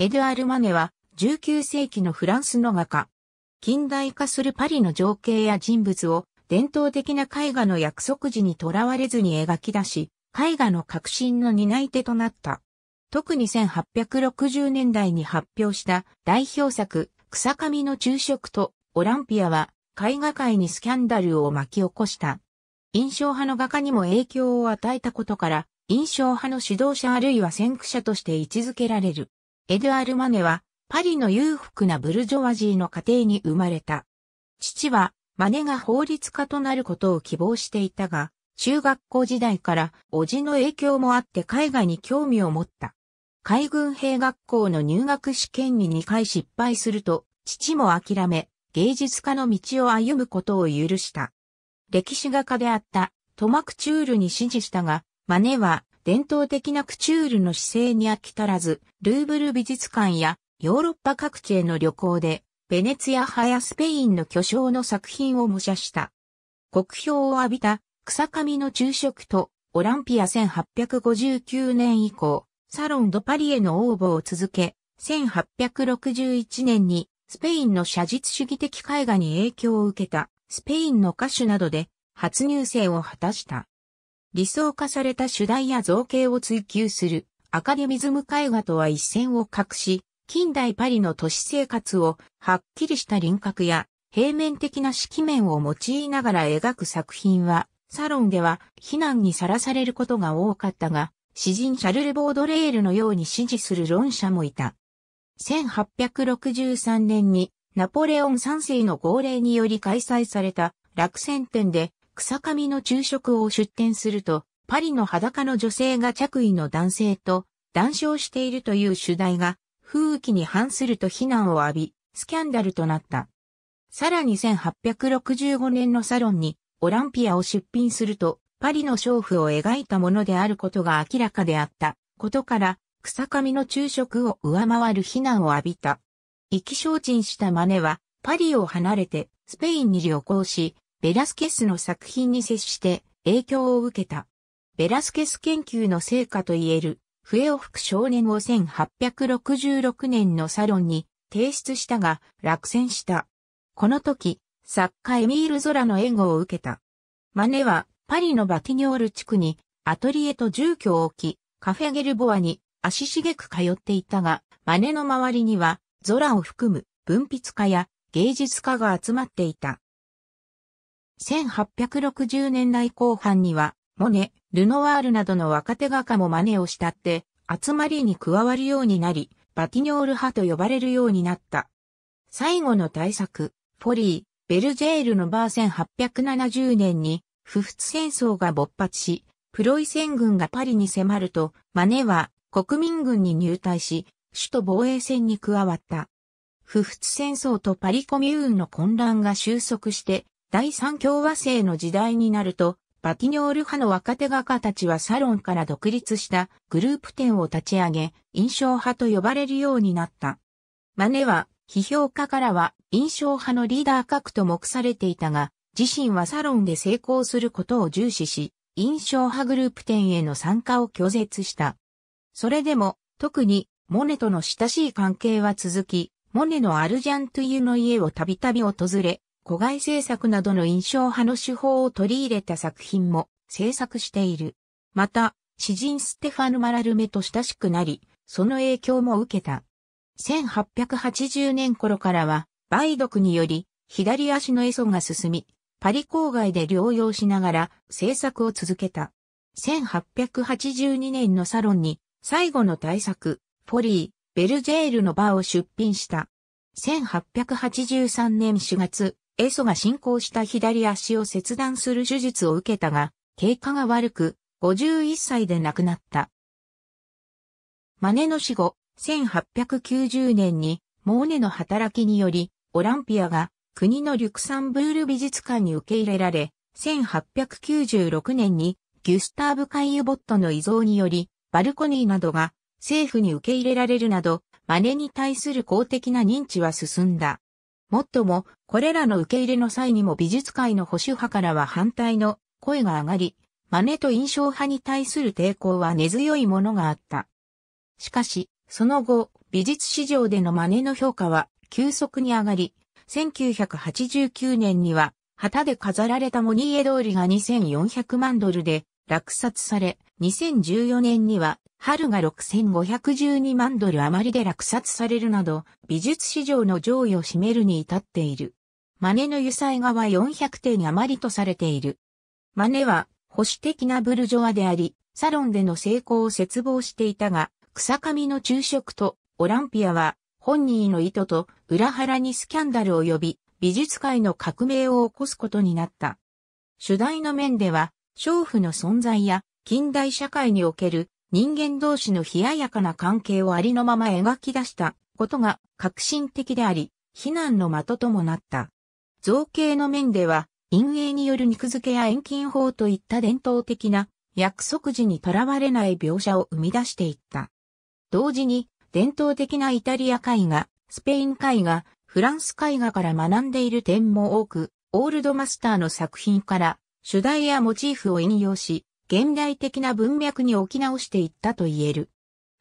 エドゥアール・マネは19世紀のフランスの画家。近代化するパリの情景や人物を伝統的な絵画の約束時にとらわれずに描き出し、絵画の革新の担い手となった。特に1860年代に発表した代表作、草上の昼食とオランピアは絵画界にスキャンダルを巻き起こした。印象派の画家にも影響を与えたことから、印象派の指導者あるいは先駆者として位置づけられる。エドゥアール・マネは、パリの裕福なブルジョワジーの家庭に生まれた。父は、マネが法律家となることを希望していたが、中学校時代から、叔父の影響もあって絵画に興味を持った。海軍兵学校の入学試験に2回失敗すると、父も諦め、芸術家の道を歩むことを許した。歴史画家であったトマ・クチュールに師事したが、マネは伝統的なクチュールの姿勢に飽き足らず、ルーブル美術館やヨーロッパ各地への旅行で、ベネツィア派やスペインの巨匠の作品を模写した。国評を浴びた草上の昼食とオランピア1859年以降、サロン・ド・パリへの応募を続け、1861年にスペインの写実主義的絵画に影響を受けた。スペインの歌手などで初入選を果たした。理想化された主題や造形を追求するアカデミズム絵画とは一線を画し、近代パリの都市生活をはっきりした輪郭や平面的な色面を用いながら描く作品は、サロンでは非難にさらされることが多かったが、詩人シャルル・ボードレールのように支持する論者もいた。1863年に、ナポレオン3世の号令により開催された落選展で草上の昼食を出展すると、パリの裸の女性が着衣の男性と談笑しているという主題が風紀に反すると非難を浴び、スキャンダルとなった。さらに1865年のサロンにオランピアを出品すると、パリの娼婦を描いたものであることが明らかであったことから、草上の昼食を上回る非難を浴びた。意気消沈したマネは、パリを離れてスペインに旅行し、ベラスケスの作品に接して影響を受けた。ベラスケス研究の成果といえる、笛を吹く少年を1866年のサロンに提出したが、落選した。この時、作家エミール・ゾラの援護を受けた。マネは、パリのバティニョール地区にアトリエと住居を置き、カフェゲルボアに足しげく通っていたが、マネの周りには、ゾラを含む文筆家や芸術家が集まっていた。1860年代後半には、モネ、ルノワールなどの若手画家もマネを慕って、集まりに加わるようになり、バティニョール派と呼ばれるようになった。最後の大作、フォリー、ベルジェールのバー1870年に、普仏戦争が勃発し、プロイセン軍がパリに迫ると、マネは国民軍に入隊し、首都防衛戦に加わった。普仏戦争とパリコミューンの混乱が収束して、第三共和制の時代になると、バティニョール派の若手画家たちはサロンから独立したグループ展を立ち上げ、印象派と呼ばれるようになった。マネは、批評家からは印象派のリーダー格と目されていたが、自身はサロンで成功することを重視し、印象派グループ展への参加を拒絶した。それでも、特に、モネとの親しい関係は続き、モネのアルジャントゥイユの家をたびたび訪れ、戸外制作などの印象派の手法を取り入れた作品も制作している。また、詩人ステファヌ・マラルメと親しくなり、その影響も受けた。1880年頃からは、梅毒により、左足の壊疽が進み、パリ郊外で療養しながら制作を続けた。1882年のサロンに、最後の大作、フォリー、ベルジェールのバーを出品した。1883年4月、壊疽が進行した左足を切断する手術を受けたが、経過が悪く、51歳で亡くなった。マネの死後、1890年に、モーネの働きにより、オランピアが国のリュクサンブール美術館に受け入れられ、1896年に、ギュスターブ・カイユボットの遺贈により、バルコニーなどが、政府に受け入れられるなど、マネに対する公的な認知は進んだ。もっとも、これらの受け入れの際にも美術界の保守派からは反対の声が上がり、マネと印象派に対する抵抗は根強いものがあった。しかし、その後、美術市場でのマネの評価は急速に上がり、1989年には旗で飾られたモニエ通りが$24,000,000で落札され、2014年には春が$6,512万余りで落札されるなど、美術市場の上位を占めるに至っている。マネの油彩画は400点余りとされている。マネは保守的なブルジョワであり、サロンでの成功を切望していたが、草上の昼食とオランピアは本人の意図と裏腹にスキャンダルを呼び、美術界の革命を起こすことになった。主題の面では、娼婦の存在や近代社会における人間同士の冷ややかな関係をありのまま描き出したことが革新的であり、非難の的ともなった。造形の面では、陰影による肉付けや遠近法といった伝統的な約束時にとらわれない描写を生み出していった。同時に、伝統的なイタリア絵画、スペイン絵画、フランス絵画から学んでいる点も多く、オールドマスターの作品から主題やモチーフを引用し、現代的な文脈に置き直していったと言える。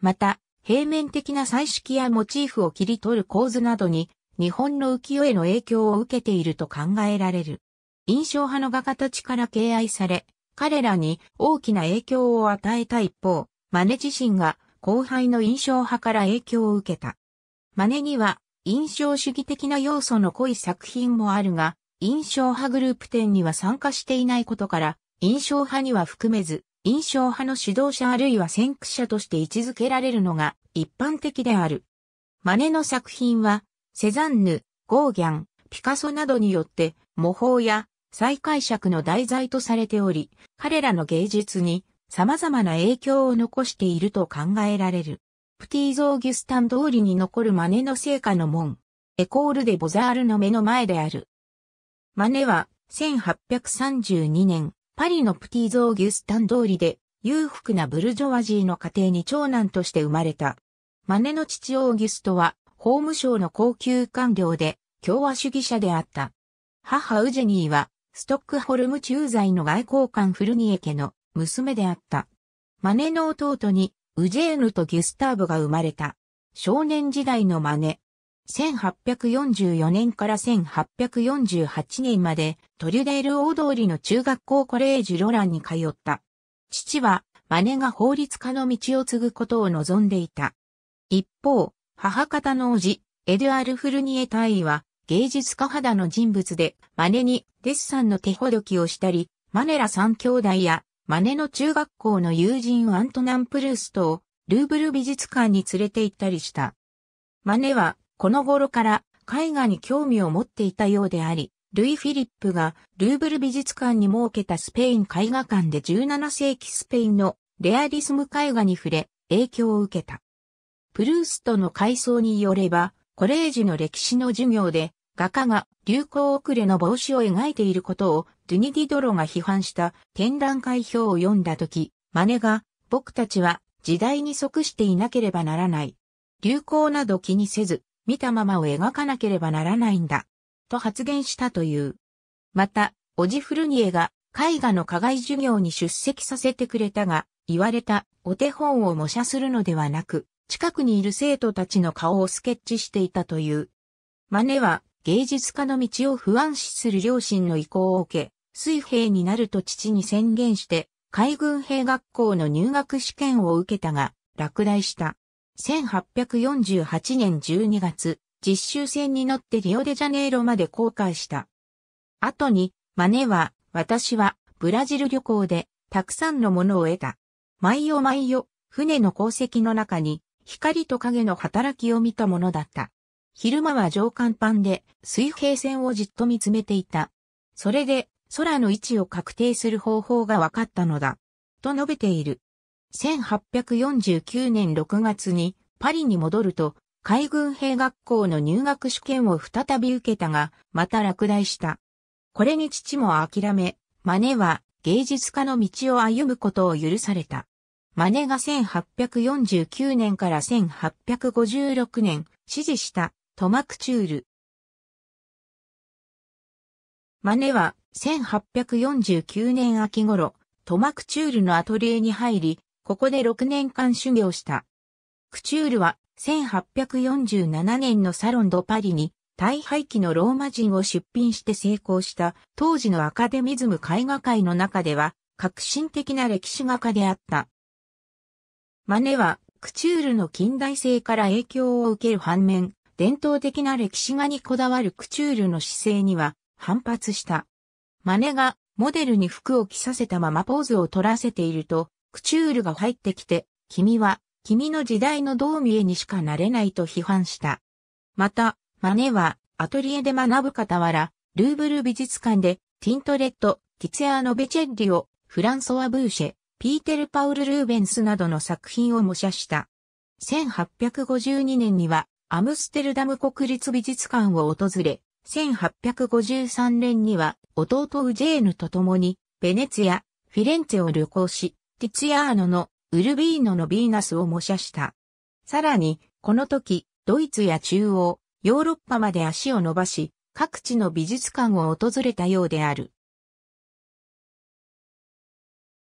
また、平面的な彩色やモチーフを切り取る構図などに、日本の浮世絵の影響を受けていると考えられる。印象派の画家たちから敬愛され、彼らに大きな影響を与えた一方、マネ自身が後輩の印象派から影響を受けた。マネには印象主義的な要素の濃い作品もあるが、印象派グループ展には参加していないことから、印象派には含めず、印象派の指導者あるいは先駆者として位置づけられるのが一般的である。マネの作品は、セザンヌ、ゴーギャン、ピカソなどによって模倣や再解釈の題材とされており、彼らの芸術に様々な影響を残していると考えられる。プティーズ・オーギュスタン通りに残るマネの生家の門、=でボザールの目の前である。マネは1832年、パリのプティーズ・オーギュスタン通りで裕福なブルジョワジーの家庭に長男として生まれた。マネの父オーギュストは、法務省の高級官僚で共和主義者であった。母ウジェニーはストックホルム駐在の外交官フルニエ家の娘であった。マネの弟にウジェーヌとギュスターブが生まれた。少年時代のマネ。1844年から1848年までトリュデール大通りの中学校コレージュロランに通った。父はマネが法律家の道を継ぐことを望んでいた。一方、母方の叔父、エドゥアール・フルニエ大尉は芸術家肌の人物で、マネにデッサンの手ほどきをしたり、マネら三兄弟や、マネの中学校の友人アントナン・プルーストをルーブル美術館に連れて行ったりした。マネはこの頃から絵画に興味を持っていたようであり、ルイ・フィリップがルーブル美術館に設けたスペイン絵画館で17世紀スペインのレアリスム絵画に触れ、影響を受けた。プルーストの回想によれば、コレージュの歴史の授業で、画家が流行遅れの帽子を描いていることを、ドゥニ・ディドロが批判した展覧会表を読んだとき、マネが、僕たちは時代に即していなければならない。流行など気にせず、見たままを描かなければならないんだ。と発言したという。また、オジ・フルニエが絵画の課外授業に出席させてくれたが、言われたお手本を模写するのではなく、近くにいる生徒たちの顔をスケッチしていたという。マネは芸術家の道を不安視する両親の意向を受け、水兵になると父に宣言して、海軍兵学校の入学試験を受けたが、落第した。1848年12月、実習船に乗ってリオデジャネイロまで航海した。後に、マネは、私はブラジル旅行で、たくさんのものを得た。毎夜、船の航跡の中に、光と影の働きを見たものだった。昼間は上甲板で水平線をじっと見つめていた。それで空の位置を確定する方法が分かったのだ。と述べている。1849年6月にパリに戻ると海軍兵学校の入学試験を再び受けたが、また落第した。これに父も諦め、マネは芸術家の道を歩むことを許された。マネが1849年から1856年、師事したトマクチュール。マネは1849年秋頃、トマクチュールのアトリエに入り、ここで6年間修行した。クチュールは1847年のサロン・ド・パリに大敗期のローマ人を出品して成功した当時のアカデミズム絵画界の中では革新的な歴史画家であった。マネはクチュールの近代性から影響を受ける反面、伝統的な歴史画にこだわるクチュールの姿勢には反発した。マネがモデルに服を着させたままポーズを取らせていると、クチュールが入ってきて、君は君の時代のどう見えにしかなれないと批判した。また、マネはアトリエで学ぶ傍ら、ルーブル美術館でティントレット、ティツィアーノ・ベチェッリオ、フランソワ・ブーシェ、ピーテル・パウル・ルーベンスなどの作品を模写した。1852年には、アムステルダム国立美術館を訪れ、1853年には弟ウジェーヌと共に、ベネツィア、フィレンツェを旅行し、ティツィアーノのウルビーノのヴィーナスを模写した。さらに、この時、ドイツや中央、ヨーロッパまで足を伸ばし、各地の美術館を訪れたようである。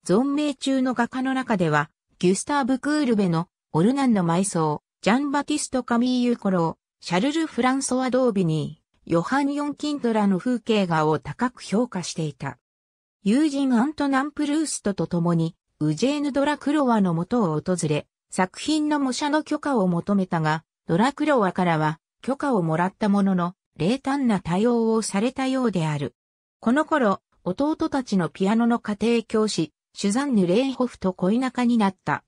存命中の画家の中では、ギュスターヴ・クールベのオルナンの埋葬、ジャン・バティスト・カミーユ・コロー、シャルル・フランソワ・ドービニー、ヨハン・ヨン・キントラの風景画を高く評価していた。友人アントナン・プルーストと共に、ウジェーヌ・ドラクロワの元を訪れ、作品の模写の許可を求めたが、ドラクロワからは許可をもらったものの、冷淡な対応をされたようである。この頃、弟たちのピアノの家庭教師、シュザンヌ・レイホフと恋仲になった。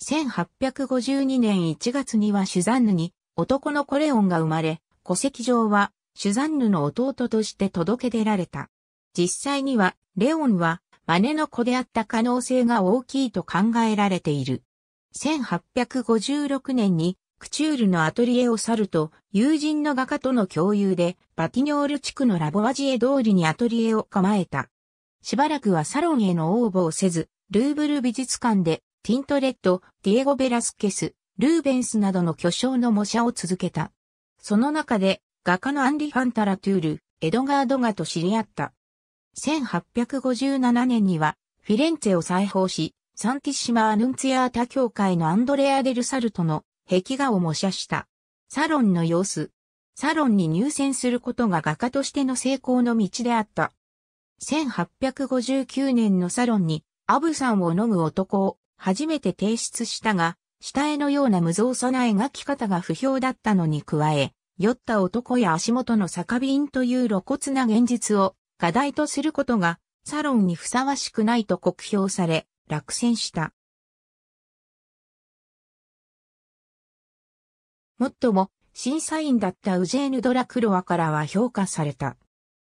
1852年1月にはシュザンヌに男の子レオンが生まれ、戸籍上はシュザンヌの弟として届け出られた。実際にはレオンはマネの子であった可能性が大きいと考えられている。1856年にクチュールのアトリエを去ると友人の画家との共有でバティニョール地区のラボワジエ通りにアトリエを構えた。しばらくはサロンへの応募をせず、ルーブル美術館でティントレット、ディエゴ・ベラスケス、ルーベンスなどの巨匠の模写を続けた。その中で画家のアンリ・ファンタラトゥール、エドガー・ドガと知り合った。1857年にはフィレンツェを再訪し、サンティッシマ・アヌンツィアータ教会のアンドレア・デル・サルトの壁画を模写した。サロンの様子。サロンに入選することが画家としての成功の道であった。1859年のサロンにアブサンを飲む男を初めて提出したが、下絵のような無造作な描き方が不評だったのに加え、酔った男や足元の酒瓶という露骨な現実を画題とすることがサロンにふさわしくないと酷評され、落選した。もっとも、審査員だったウジェーヌ・ドラクロワからは評価された。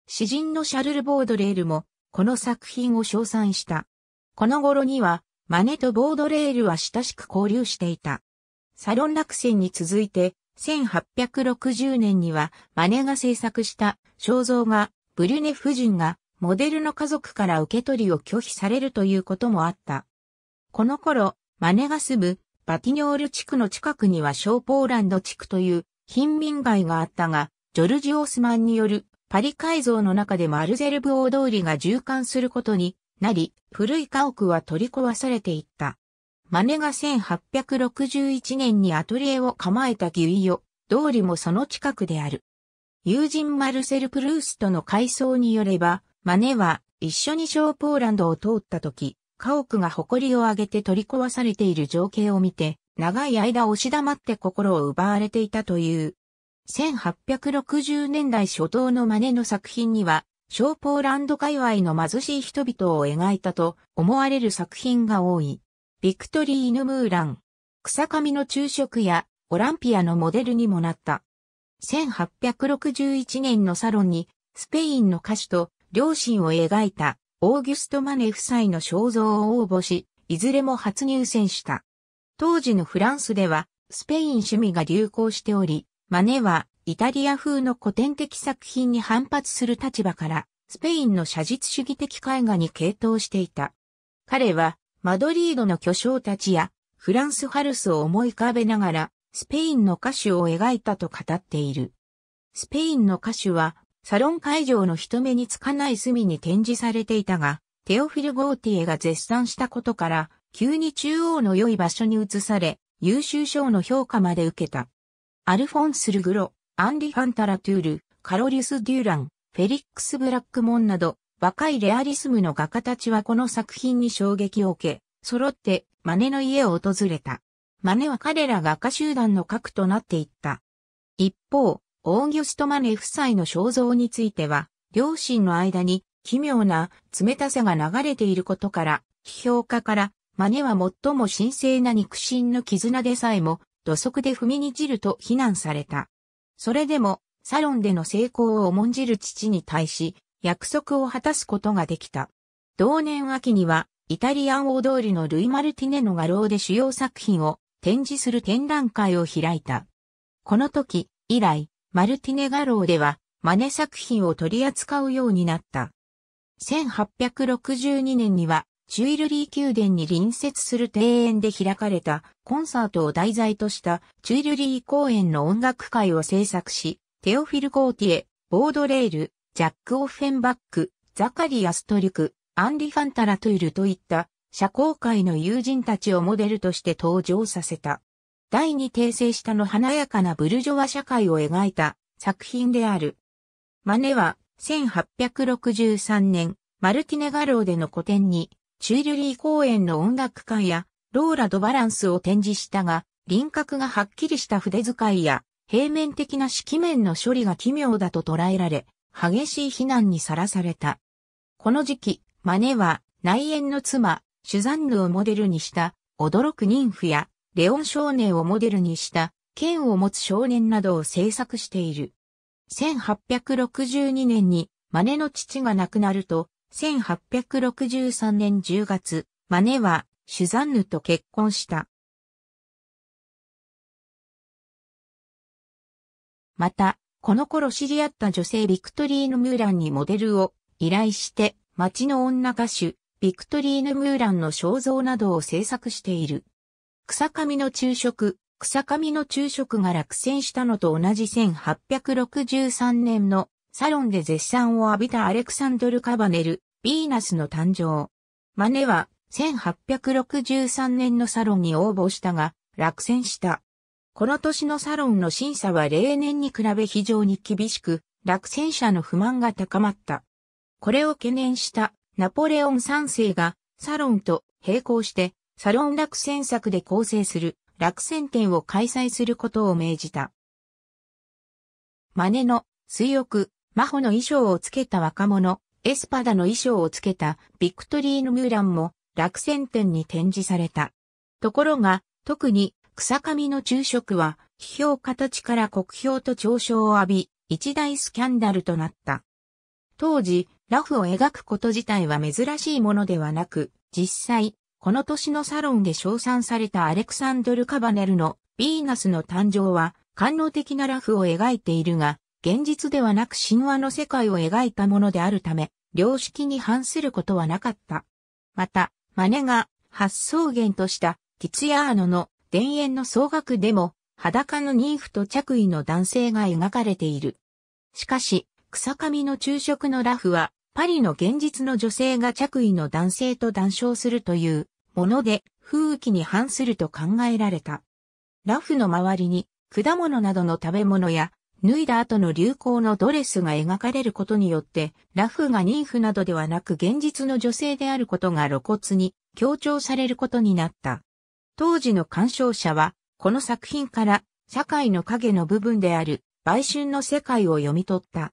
詩人のシャルル・ボードレールも、この作品を称賛した。この頃には、マネとボードレールは親しく交流していた。サロン落選に続いて、1860年にはマネが制作した肖像画、ブリュネ夫人がモデルの家族から受け取りを拒否されるということもあった。この頃、マネが住むバティニョール地区の近くにはショーポーランド地区という貧民街があったが、ジョルジ・オースマンによるパリ改造の中でマルゼルブ大通りが縦貫することになり、古い家屋は取り壊されていった。マネが1861年にアトリエを構えたギュイヨ通りもその近くである。友人マルセル・プルーストの回想によれば、マネは一緒にショーポーランドを通った時、家屋が埃を上げて取り壊されている情景を見て、長い間押し黙って心を奪われていたという。1860年代初頭のマネの作品には、ショーポーランド界隈の貧しい人々を描いたと思われる作品が多い。ビクトリーヌ・ムーラン、草上の昼食やオランピアのモデルにもなった。1861年のサロンにスペインの歌手と両親を描いたオーギュスト・マネ夫妻の肖像を応募し、いずれも初入選した。当時のフランスではスペイン趣味が流行しており、マネはイタリア風の古典的作品に反発する立場から、スペインの写実主義的絵画に傾倒していた。彼は、マドリードの巨匠たちや、フランス・ハルスを思い浮かべながら、スペインの歌手を描いたと語っている。スペインの歌手は、サロン会場の人目につかない隅に展示されていたが、テオフィル・ゴーティエが絶賛したことから、急に中央の良い場所に移され、優秀賞の評価まで受けた。アルフォンス・ルグロ、アンリ・ファンタラトゥール、カロリュス・デューラン、フェリックス・ブラックモンなど、若いレアリスムの画家たちはこの作品に衝撃を受け、揃ってマネの家を訪れた。マネは彼ら画家集団の核となっていった。一方、オーギュスト・マネ夫妻の肖像については、両親の間に奇妙な冷たさが流れていることから、批評家から、マネは最も神聖な肉親の絆でさえも、土足で踏みにじると非難された。それでも、サロンでの成功を重んじる父に対し、約束を果たすことができた。同年秋には、イタリアン大通りのルイ・マルティネの画廊で主要作品を展示する展覧会を開いた。この時、以来、マルティネ画廊では、マネ作品を取り扱うようになった。1862年には、チュイルリー宮殿に隣接する庭園で開かれたコンサートを題材としたチュイルリー公園の音楽会を制作し、テオフィル・ゴーティエ、ボードレール、ジャック・オフェンバック、ザカリ・アストリュク、アンリ・ファンタラトゥールといった社交界の友人たちをモデルとして登場させた。第二帝政下の華やかなブルジョワ社会を描いた作品である。マネは1863年、マルティネ画廊での個展に、チュイルリー公園の音楽会やローラ・ド・バランスを展示したが、輪郭がはっきりした筆遣いや平面的な色面の処理が奇妙だと捉えられ、激しい非難にさらされた。この時期、マネは内縁の妻、シュザンヌをモデルにした驚く妊婦やレオン少年をモデルにした剣を持つ少年などを制作している。1862年にマネの父が亡くなると、1863年10月、マネはシュザンヌと結婚した。また、この頃知り合った女性ヴィクトリーヌ・ムーランにモデルを依頼して、街の女歌手、ヴィクトリーヌ・ムーランの肖像などを制作している。草上の昼食が落選したのと同じ1863年のサロンで絶賛を浴びたアレクサンドル・カバネル、ヴィーナスの誕生。マネは1863年のサロンに応募したが、落選した。この年のサロンの審査は例年に比べ非常に厳しく、落選者の不満が高まった。これを懸念したナポレオン3世がサロンと並行してサロン落選作で構成する落選展を開催することを命じた。マネの水浴、マホの衣装をつけた若者、エスパダの衣装をつけたヴィクトリーヌ・ムーランも落選展に展示された。ところが、特に草上の昼食は批評家たちから酷評と嘲笑を浴び、一大スキャンダルとなった。当時、裸婦を描くこと自体は珍しいものではなく、実際、この年のサロンで称賛されたアレクサンドル・カバネルのヴィーナスの誕生は、官能的な裸婦を描いているが、現実ではなく神話の世界を描いたものであるため、良識に反することはなかった。また、マネが発想源としたティツィアーノの田園の総額でも、裸の妊婦と着衣の男性が描かれている。しかし、草上の昼食の裸婦は、パリの現実の女性が着衣の男性と談笑するというもので、風紀に反すると考えられた。裸婦の周りに、果物などの食べ物や、脱いだ後の流行のドレスが描かれることによって、裸婦が妊婦などではなく現実の女性であることが露骨に強調されることになった。当時の鑑賞者は、この作品から社会の影の部分である売春の世界を読み取った。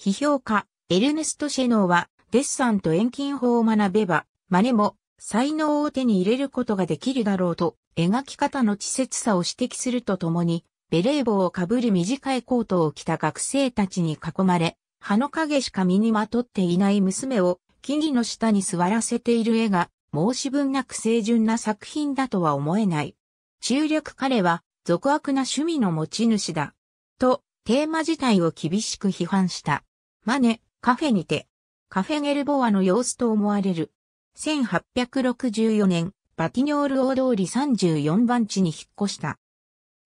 批評家、エルネスト・シェノーは、デッサンと遠近法を学べば、マネも才能を手に入れることができるだろうと、描き方の稚拙さを指摘するとともに、ベレー帽をかぶり短いコートを着た学生たちに囲まれ、葉の影しか身にまとっていない娘を木々の下に座らせている絵が申し分なく清純な作品だとは思えない。中略彼は俗悪な趣味の持ち主だ。と、テーマ自体を厳しく批判した。マネ、カフェにて。カフェゲルボアの様子と思われる。1864年、バティニョール大通り34番地に引っ越した。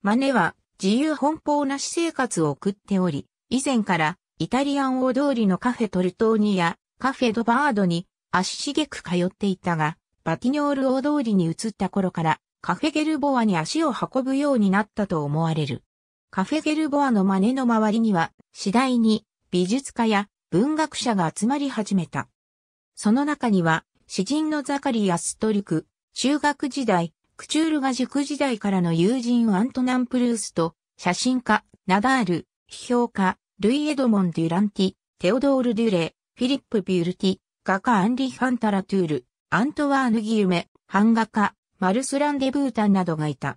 マネは、自由奔放な私生活を送っており、以前からイタリアン大通りのカフェトルトーニやカフェドバードに足しげく通っていたが、バティニョール大通りに移った頃からカフェゲルボアに足を運ぶようになったと思われる。カフェゲルボアのマネの周りには次第に美術家や文学者が集まり始めた。その中には詩人のザカリ・アストルク、中学時代、クチュールが塾時代からの友人アントナン・プルースと、写真家、ナダール、批評家、ルイ・エドモン・デュランティ、テオドール・デュレ、フィリップ・ビュルティ、画家アンリ・ファンタラトゥール、アントワーヌ・ギュメ、版画家、マルス・ランデ・ブータンなどがいた。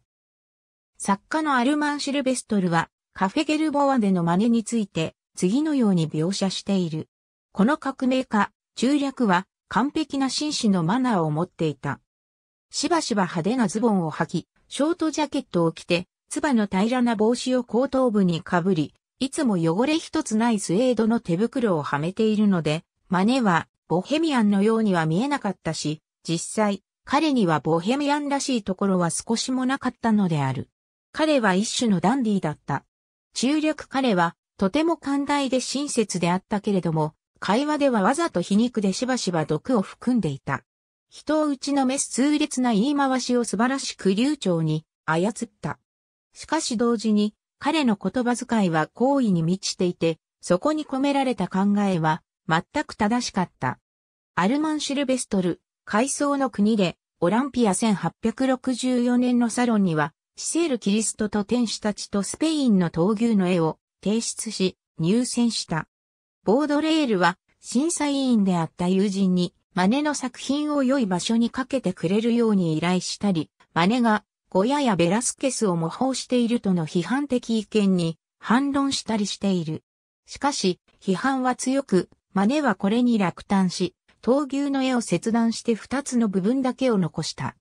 作家のアルマン・シルベストルは、カフェゲルボアでの真似について、次のように描写している。この革命家、中略は、完璧な紳士のマナーを持っていた。しばしば派手なズボンを履き、ショートジャケットを着て、つばの平らな帽子を後頭部にかぶり、いつも汚れ一つないスウェードの手袋をはめているので、マネはボヘミアンのようには見えなかったし、実際、彼にはボヘミアンらしいところは少しもなかったのである。彼は一種のダンディーだった。中略彼は、とても寛大で親切であったけれども、会話ではわざと皮肉でしばしば毒を含んでいた。人を打ちのめす痛烈な言い回しを素晴らしく流暢に操った。しかし同時に彼の言葉遣いは好意に満ちていて、そこに込められた考えは全く正しかった。アルマン・シルベストル、回想の国でオランピア1864年のサロンには、シセール・キリストと天使たちとスペインの闘牛の絵を提出し入選した。ボードレールは審査委員であった友人にマネの作品を良い場所にかけてくれるように依頼したり、マネがゴヤやベラスケスを模倣しているとの批判的意見に反論したりしている。しかし批判は強く、マネはこれに落胆し、闘牛の絵を切断して2つの部分だけを残した。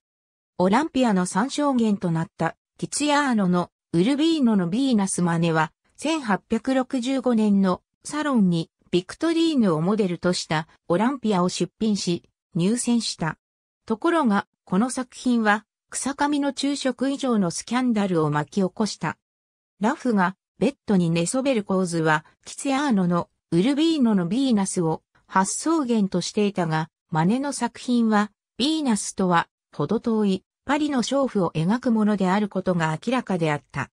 オランピアの参照源となったティツィアーノのウルビーノのヴィーナスマネは1865年のサロンにビクトリーヌをモデルとしたオランピアを出品し入選した。ところがこの作品は草上の昼食以上のスキャンダルを巻き起こした。ラフがベッドに寝そべる構図はティツィアーノのウルビーノのヴィーナスを発想源としていたが、マネの作品はヴィーナスとは程遠いパリの娼婦を描くものであることが明らかであった。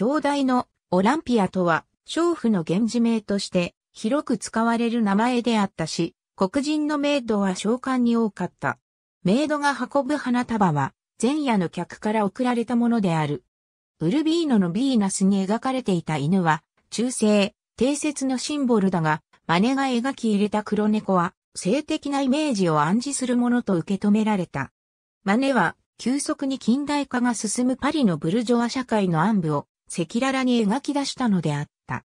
表題のオランピアとは娼婦の源氏名として広く使われる名前であったし、黒人のメイドは商関に多かった。メイドが運ぶ花束は、前夜の客から贈られたものである。ウルビーノのヴィーナスに描かれていた犬は、忠誠、貞節のシンボルだが、マネが描き入れた黒猫は、性的なイメージを暗示するものと受け止められた。マネは、急速に近代化が進むパリのブルジョワ社会の暗部を、赤裸々に描き出したのであった。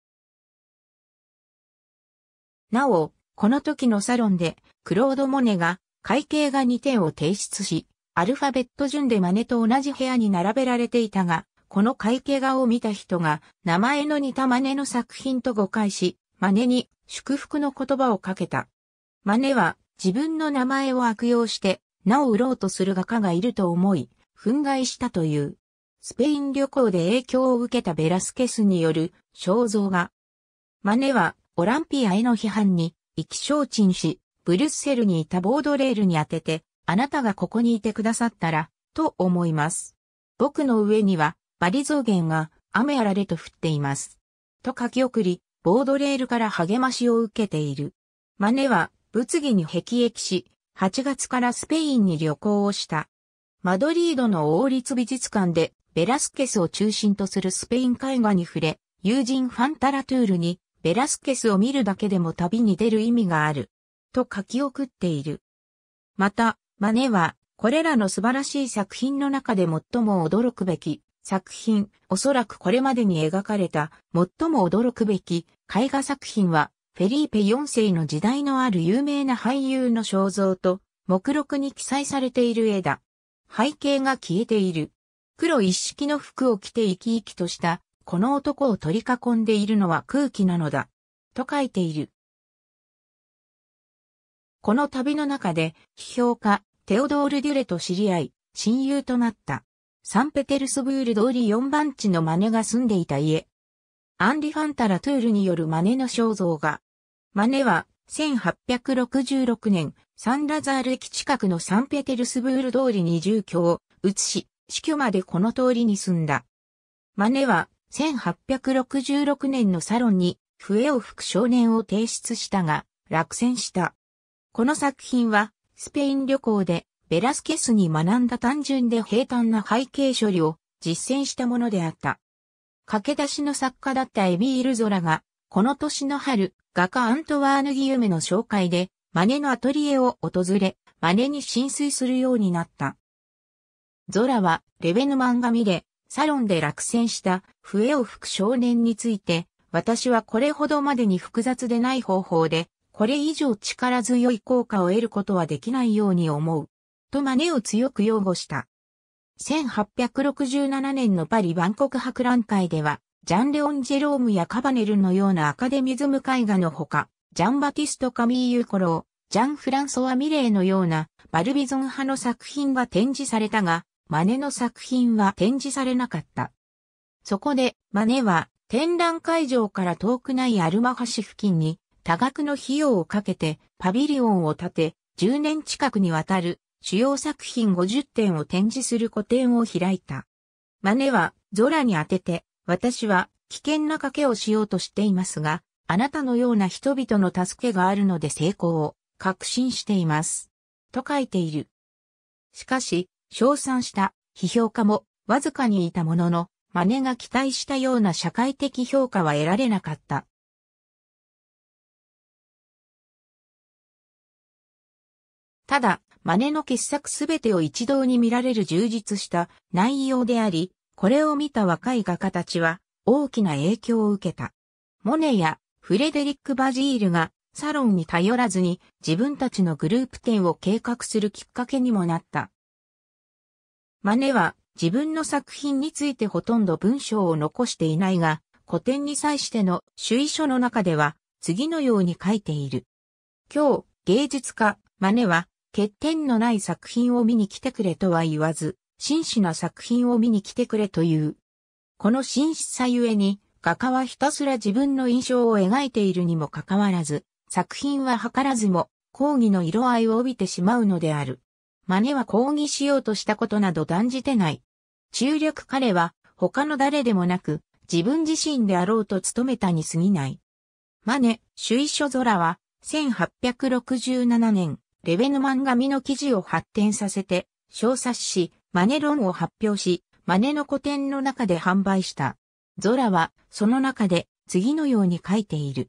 なお、この時のサロンで、クロード・モネが、会計画2点を提出し、アルファベット順でマネと同じ部屋に並べられていたが、この会計画を見た人が、名前の似たマネの作品と誤解し、マネに祝福の言葉をかけた。マネは、自分の名前を悪用して、名を売ろうとする画家がいると思い、憤慨したという。スペイン旅行で影響を受けたベラスケスによる肖像画。マネは、オランピアへの批判に意気消沈し、ブリュッセルにいたボードレールに宛てて、あなたがここにいてくださったら、と思います。僕の上には、バリ草原が雨あられと降っています。と書き送り、ボードレールから励ましを受けている。マネは、物議に辟易し、8月からスペインに旅行をした。マドリードの王立美術館で、ベラスケスを中心とするスペイン絵画に触れ、友人ファンタラトゥールに、ベラスケスを見るだけでも旅に出る意味がある。と書き送っている。また、マネは、これらの素晴らしい作品の中で最も驚くべき作品、おそらくこれまでに描かれた最も驚くべき絵画作品は、フェリーペ4世の時代のある有名な俳優の肖像と、目録に記載されている絵だ。背景が消えている。黒一式の服を着て生き生きとした。この男を取り囲んでいるのは空気なのだ、と書いている。この旅の中で、批評家、テオドール・デュレと知り合い、親友となった。サンペテルスブール通り4番地のマネが住んでいた家。アンリ・ファンタラトゥールによるマネの肖像画。マネは、1866年、サン・ラザール駅近くのサンペテルスブール通りに住居を移し、死去までこの通りに住んだ。マネは1866年のサロンに笛を吹く少年を提出したが落選した。この作品はスペイン旅行でベラスケスに学んだ単純で平坦な背景処理を実践したものであった。駆け出しの作家だったエミール・ゾラがこの年の春、画家アントワーヌ・ギユメの紹介でマネのアトリエを訪れ、マネに心酔するようになった。ゾラはレヴェヌマンが見れ、サロンで落選した笛を吹く少年について、私はこれほどまでに複雑でない方法で、これ以上力強い効果を得ることはできないように思う。とマネを強く擁護した。1867年のパリ万国博覧会では、ジャン・レオン・ジェロームやカバネルのようなアカデミズム絵画のほか、ジャン・バティスト・カミーユ・コロー、ジャン・フランソワ・ミレーのようなバルビゾン派の作品は展示されたが、マネの作品は展示されなかった。そこで、マネは展覧会場から遠くないアルマ橋付近に多額の費用をかけてパビリオンを建て、10年近くにわたる主要作品50点を展示する個展を開いた。マネはゾラに宛てて、私は危険な賭けをしようとしていますが、あなたのような人々の助けがあるので成功を確信しています。と書いている。しかし、称賛した批評家もわずかにいたものの、マネが期待したような社会的評価は得られなかった。ただ、マネの傑作すべてを一堂に見られる充実した内容であり、これを見た若い画家たちは大きな影響を受けた。モネやフレデリック・バジールがサロンに頼らずに自分たちのグループ展を計画するきっかけにもなった。マネは自分の作品についてほとんど文章を残していないが、個展に際しての主意書の中では次のように書いている。今日、芸術家、マネは欠点のない作品を見に来てくれとは言わず、真摯な作品を見に来てくれという。この真摯さゆえに、画家はひたすら自分の印象を描いているにもかかわらず、作品は図らずも、抗議の色合いを帯びてしまうのである。マネは抗議しようとしたことなど断じてない。中略彼は他の誰でもなく自分自身であろうと努めたに過ぎない。マネ、主意書ゾラは1867年、レヴェヌマン紙の記事を発展させて、小冊子、マネ論を発表し、マネの個展の中で販売した。ゾラはその中で次のように書いている。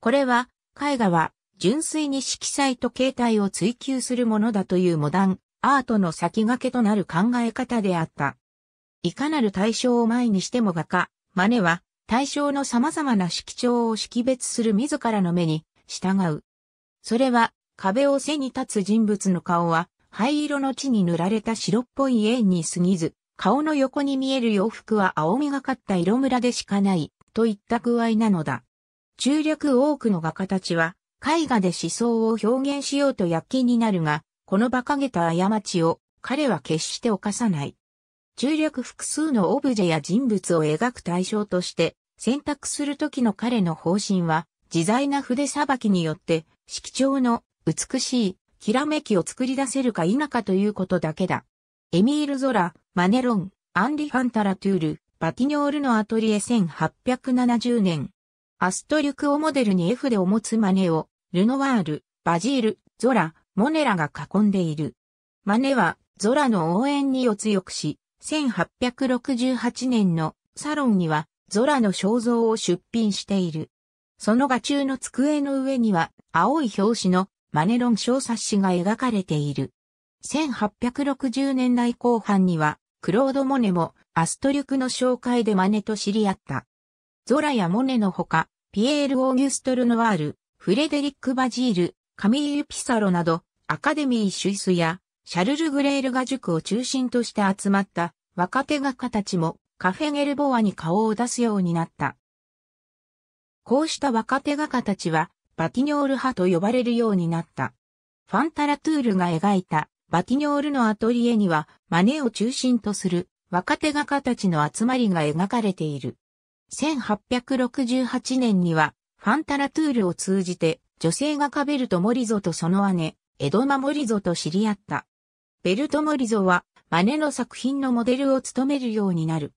これは、絵画は、純粋に色彩と形態を追求するものだというモダン、アートの先駆けとなる考え方であった。いかなる対象を前にしても画家、マネは対象の様々な色調を識別する自らの目に従う。それは壁を背に立つ人物の顔は灰色の地に塗られた白っぽい円に過ぎず、顔の横に見える洋服は青みがかった色ムラでしかない、といった具合なのだ。中略多くの画家たちは、絵画で思想を表現しようと躍起になるが、この馬鹿げた過ちを彼は決して犯さない。中略複数のオブジェや人物を描く対象として選択するときの彼の方針は自在な筆さばきによって色調の美しいきらめきを作り出せるか否かということだけだ。エミール・ゾラ、マネロン、アンリ・ファンタラトゥール、バティニョールのアトリエ1870年。アストリュクをモデルに絵筆を持つマネを、ルノワール、バジール、ゾラ、モネらが囲んでいる。マネはゾラの応援にを強くし、1868年のサロンにはゾラの肖像を出品している。その画中の机の上には青い表紙のマネ論小冊子が描かれている。1860年代後半にはクロード・モネもアストリュクの紹介でマネと知り合った。ゾラやモネのほか、ピエール・オーギュスト・ルノワール、フレデリック・バジール、カミーユ・ピサロなど、アカデミー・シュイスや、シャルル・グレール画塾を中心として集まった、若手画家たちも、カフェ・ゲルボアに顔を出すようになった。こうした若手画家たちは、バティニョール派と呼ばれるようになった。ファンタラトゥールが描いた、バティニョールのアトリエには、マネを中心とする、若手画家たちの集まりが描かれている。1868年には、ファンタラトゥールを通じて、女性画家ベルト・モリゾとその姉、エドマ・モリゾと知り合った。ベルト・モリゾは、マネの作品のモデルを務めるようになる。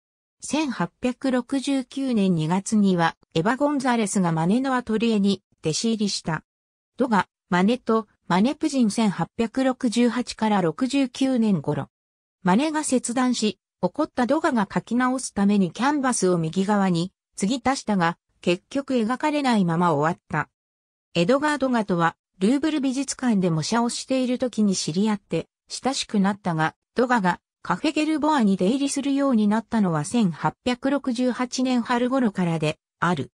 1869年2月には、エヴァ・ゴンザレスがマネのアトリエに弟子入りした。ドガ、マネとマネ夫人1868から69年頃。マネが切断し、怒ったドガが描き直すためにキャンバスを右側に継ぎ足したが、結局描かれないまま終わった。エドガー・ドガとは、ルーブル美術館で模写をしている時に知り合って、親しくなったが、ドガがカフェ・ゲルボアに出入りするようになったのは1868年春頃からである。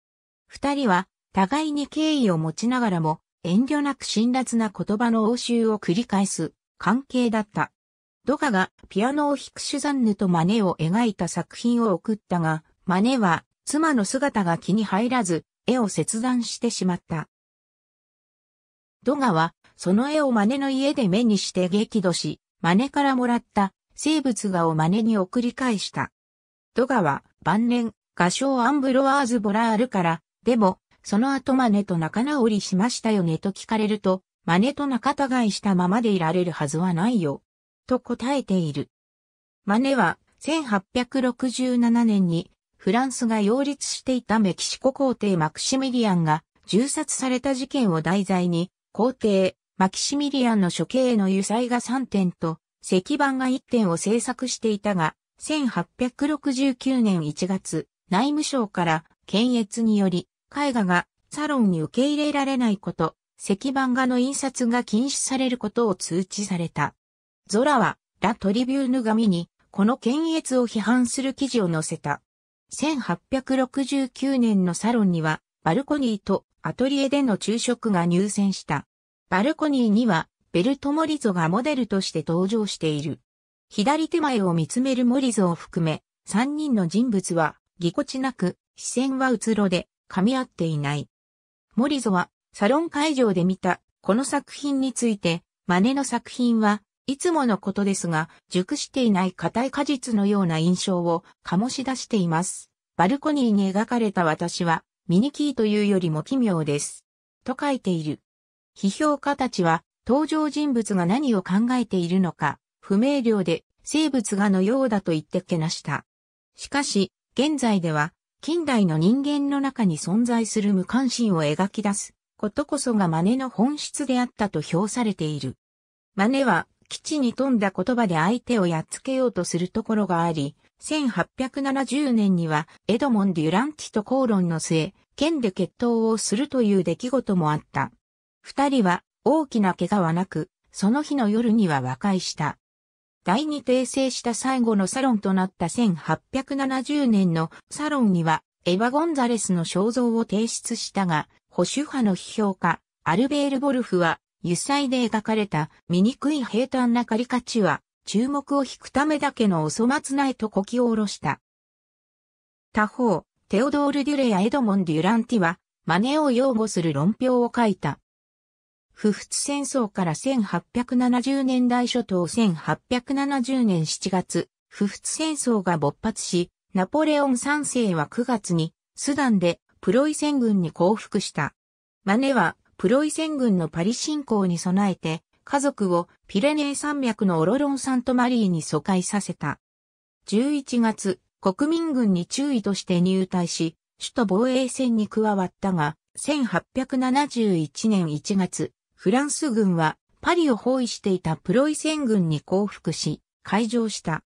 二人は、互いに敬意を持ちながらも、遠慮なく辛辣な言葉の応酬を繰り返す関係だった。ドガがピアノを弾くシュザンヌとマネを描いた作品を送ったが、マネは妻の姿が気に入らず、絵を切断してしまった。ドガはその絵をマネの家で目にして激怒し、マネからもらった生物画をマネに送り返した。ドガは晩年、画商アンブロワーズ・ボラールから、でも、その後マネと仲直りしましたよねと聞かれると、マネと仲違いしたままでいられるはずはないよ、と答えている。マネは1867年にフランスが擁立していたメキシコ皇帝マクシミリアンが銃殺された事件を題材に、皇帝マキシミリアンの処刑への油彩画3点と石版画1点を制作していたが、1869年1月、内務省から検閲により、絵画がサロンに受け入れられないこと、石版画の印刷が禁止されることを通知された。ゾラはラ・トリビューヌ紙にこの検閲を批判する記事を載せた。1869年のサロンにはバルコニーとアトリエでの昼食が入選した。バルコニーにはベルト・モリゾがモデルとして登場している。左手前を見つめるモリゾを含め、3人の人物はぎこちなく、視線はうつろで、噛み合っていない。モリゾはサロン会場で見たこの作品について、マネの作品はいつものことですが、熟していない硬い果実のような印象を醸し出しています。バルコニーに描かれた私は醜いというよりも奇妙です。と書いている。批評家たちは登場人物が何を考えているのか、不明瞭で生物画のようだと言ってけなした。しかし、現在では、近代の人間の中に存在する無関心を描き出すことこそがマネの本質であったと評されている。マネは基地に富んだ言葉で相手をやっつけようとするところがあり、1870年にはエドモン・デュランティと口論の末、剣で決闘をするという出来事もあった。二人は大きな怪我はなく、その日の夜には和解した。第二訂正した最後のサロンとなった1870年のサロンにはエヴァ・ゴンザレスの肖像を提出したが、保守派の批評家、アルベール・ボルフは油彩で描かれた醜い平坦なカリカチュア、注目を引くためだけのお粗末な絵とこき下ろした。他方、テオドール・デュレやエドモン・デュランティはマネを擁護する論評を書いた。普仏戦争から1870年代初頭1870年7月、普仏戦争が勃発し、ナポレオン3世は9月にスダンでプロイセン軍に降伏した。マネはプロイセン軍のパリ侵攻に備えて家族をピレネー山脈のオロロン・サントマリーに疎開させた。11月、国民軍に中尉として入隊し、首都防衛戦に加わったが、1871年1月、フランス軍はパリを包囲していたプロイセン軍に降伏し、開城した。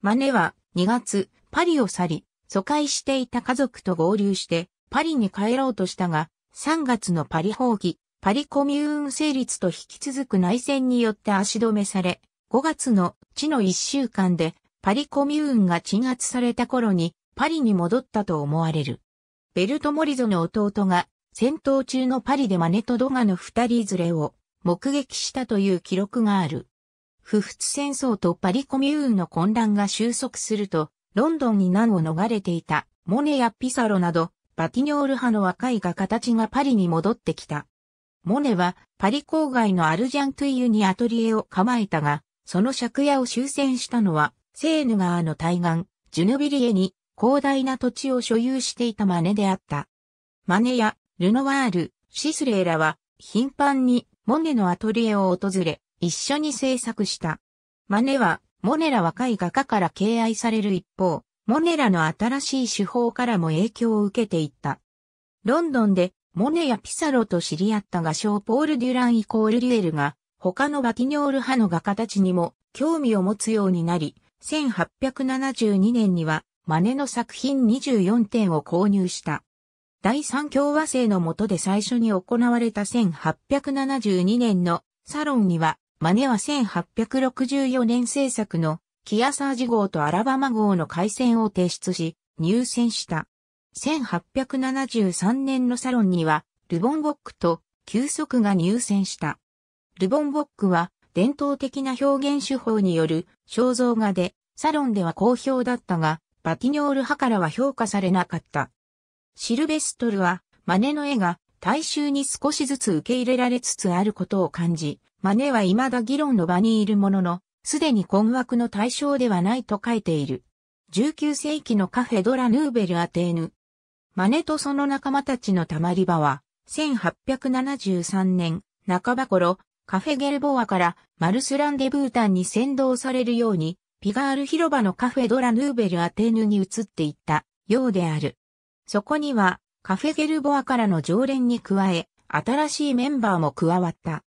マネは2月、パリを去り、疎開していた家族と合流して、パリに帰ろうとしたが、3月のパリ放棄、パリコミューン成立と引き続く内戦によって足止めされ、5月の地の1週間で、パリコミューンが鎮圧された頃に、パリに戻ったと思われる。ベルト・モリゾの弟が、戦闘中のパリでマネとドガの二人いずれを目撃したという記録がある。普仏戦争とパリコミューンの混乱が収束すると、ロンドンに難を逃れていたモネやピサロなど、バティニョール派の若い画家たちがパリに戻ってきた。モネはパリ郊外のアルジャントゥイユにアトリエを構えたが、その借家を修繕したのは、セーヌ川の対岸、ジュヌビリエに広大な土地を所有していたマネであった。マネや、ルノワール、シスレーらは頻繁にモネのアトリエを訪れ一緒に制作した。マネはモネラ若い画家から敬愛される一方、モネラの新しい手法からも影響を受けていった。ロンドンでモネやピサロと知り合った画商ポール・デュラン=デュエルが他のバティニョール派の画家たちにも興味を持つようになり、1872年にはマネの作品24点を購入した。第三共和制の下で最初に行われた1872年のサロンには、マネは1864年制作のキアサージ号とアラバマ号の改選を提出し、入選した。1873年のサロンには、ルボンボックと休息が入選した。ルボンボックは、伝統的な表現手法による肖像画で、サロンでは好評だったが、バティニョール派からは評価されなかった。シルベストルは、マネの絵が大衆に少しずつ受け入れられつつあることを感じ、マネは未だ議論の場にいるものの、すでに困惑の対象ではないと書いている。19世紀のカフェドラ・ヌーベル・アテーヌ。マネとその仲間たちのたまり場は、1873年半ば頃、カフェゲルボアからマルス・ランデブータンに先導されるように、ピガール広場のカフェドラ・ヌーベル・アテーヌに移っていったようである。そこにはカフェゲルボアからの常連に加え、新しいメンバーも加わった。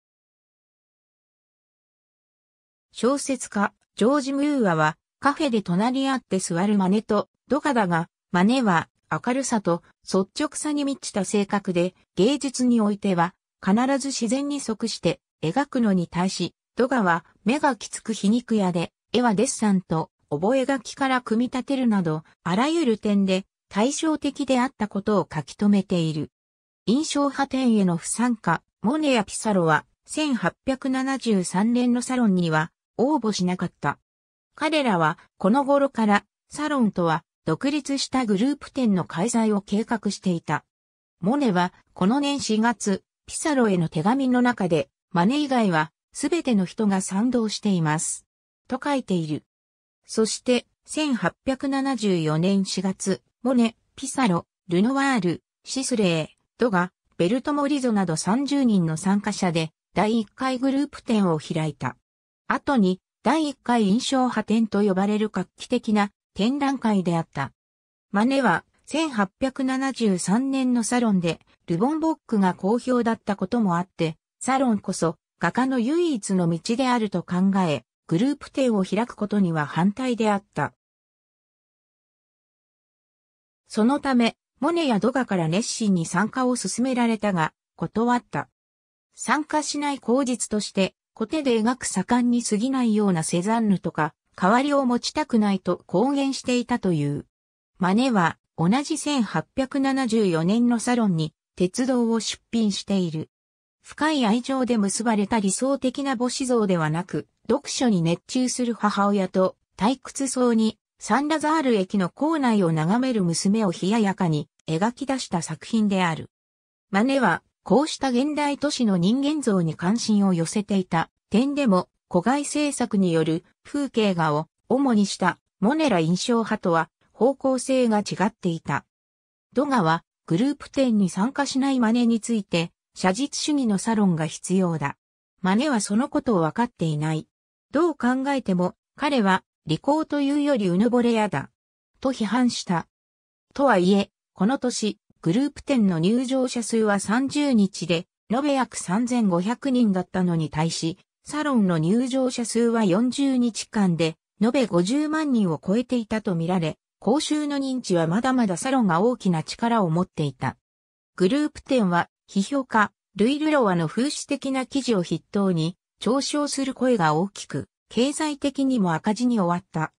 小説家、ジョージ・ムーアは、カフェで隣り合って座るマネとドカだが、マネは明るさと率直さに満ちた性格で、芸術においては必ず自然に即して描くのに対し、ドカは目がきつく皮肉屋で、絵はデッサンと覚書きから組み立てるなど、あらゆる点で、対照的であったことを書き留めている。印象派展への不参加、モネやピサロは1873年のサロンには応募しなかった。彼らはこの頃からサロンとは独立したグループ展の開催を計画していた。モネはこの年4月、ピサロへの手紙の中でマネ以外はすべての人が賛同しています。と書いている。そして1874年4月、モネ、ピサロ、ルノワール、シスレー、ドガ、ベルトモリゾなど30人の参加者で第1回グループ展を開いた。後に第1回印象派展と呼ばれる画期的な展覧会であった。マネは1873年のサロンでルボンボックが好評だったこともあって、サロンこそ画家の唯一の道であると考え、グループ展を開くことには反対であった。そのため、モネやドガから熱心に参加を勧められたが、断った。参加しない口実として、コテで描く盛んに過ぎないようなセザンヌとか、代わりを持ちたくないと公言していたという。マネは、同じ1874年のサロンに、鉄道を出品している。深い愛情で結ばれた理想的な母子像ではなく、読書に熱中する母親と、退屈そうに、サンラザール駅の構内を眺める娘を冷ややかに描き出した作品である。マネはこうした現代都市の人間像に関心を寄せていた点でも、戸外制作による風景画を主にしたモネら印象派とは方向性が違っていた。ドガはグループ展に参加しないマネについて、写実主義のサロンが必要だ。マネはそのことを分かっていない。どう考えても彼は利口というよりうぬぼれ屋だ。と批判した。とはいえ、この年、グループ展の入場者数は30日で、延べ約3500人だったのに対し、サロンの入場者数は40日間で、延べ50万人を超えていたとみられ、公衆の認知はまだまだサロンが大きな力を持っていた。グループ展は、批評家、ルイ・ルロワの風刺的な記事を筆頭に、嘲笑する声が大きく、経済的にも赤字に終わった。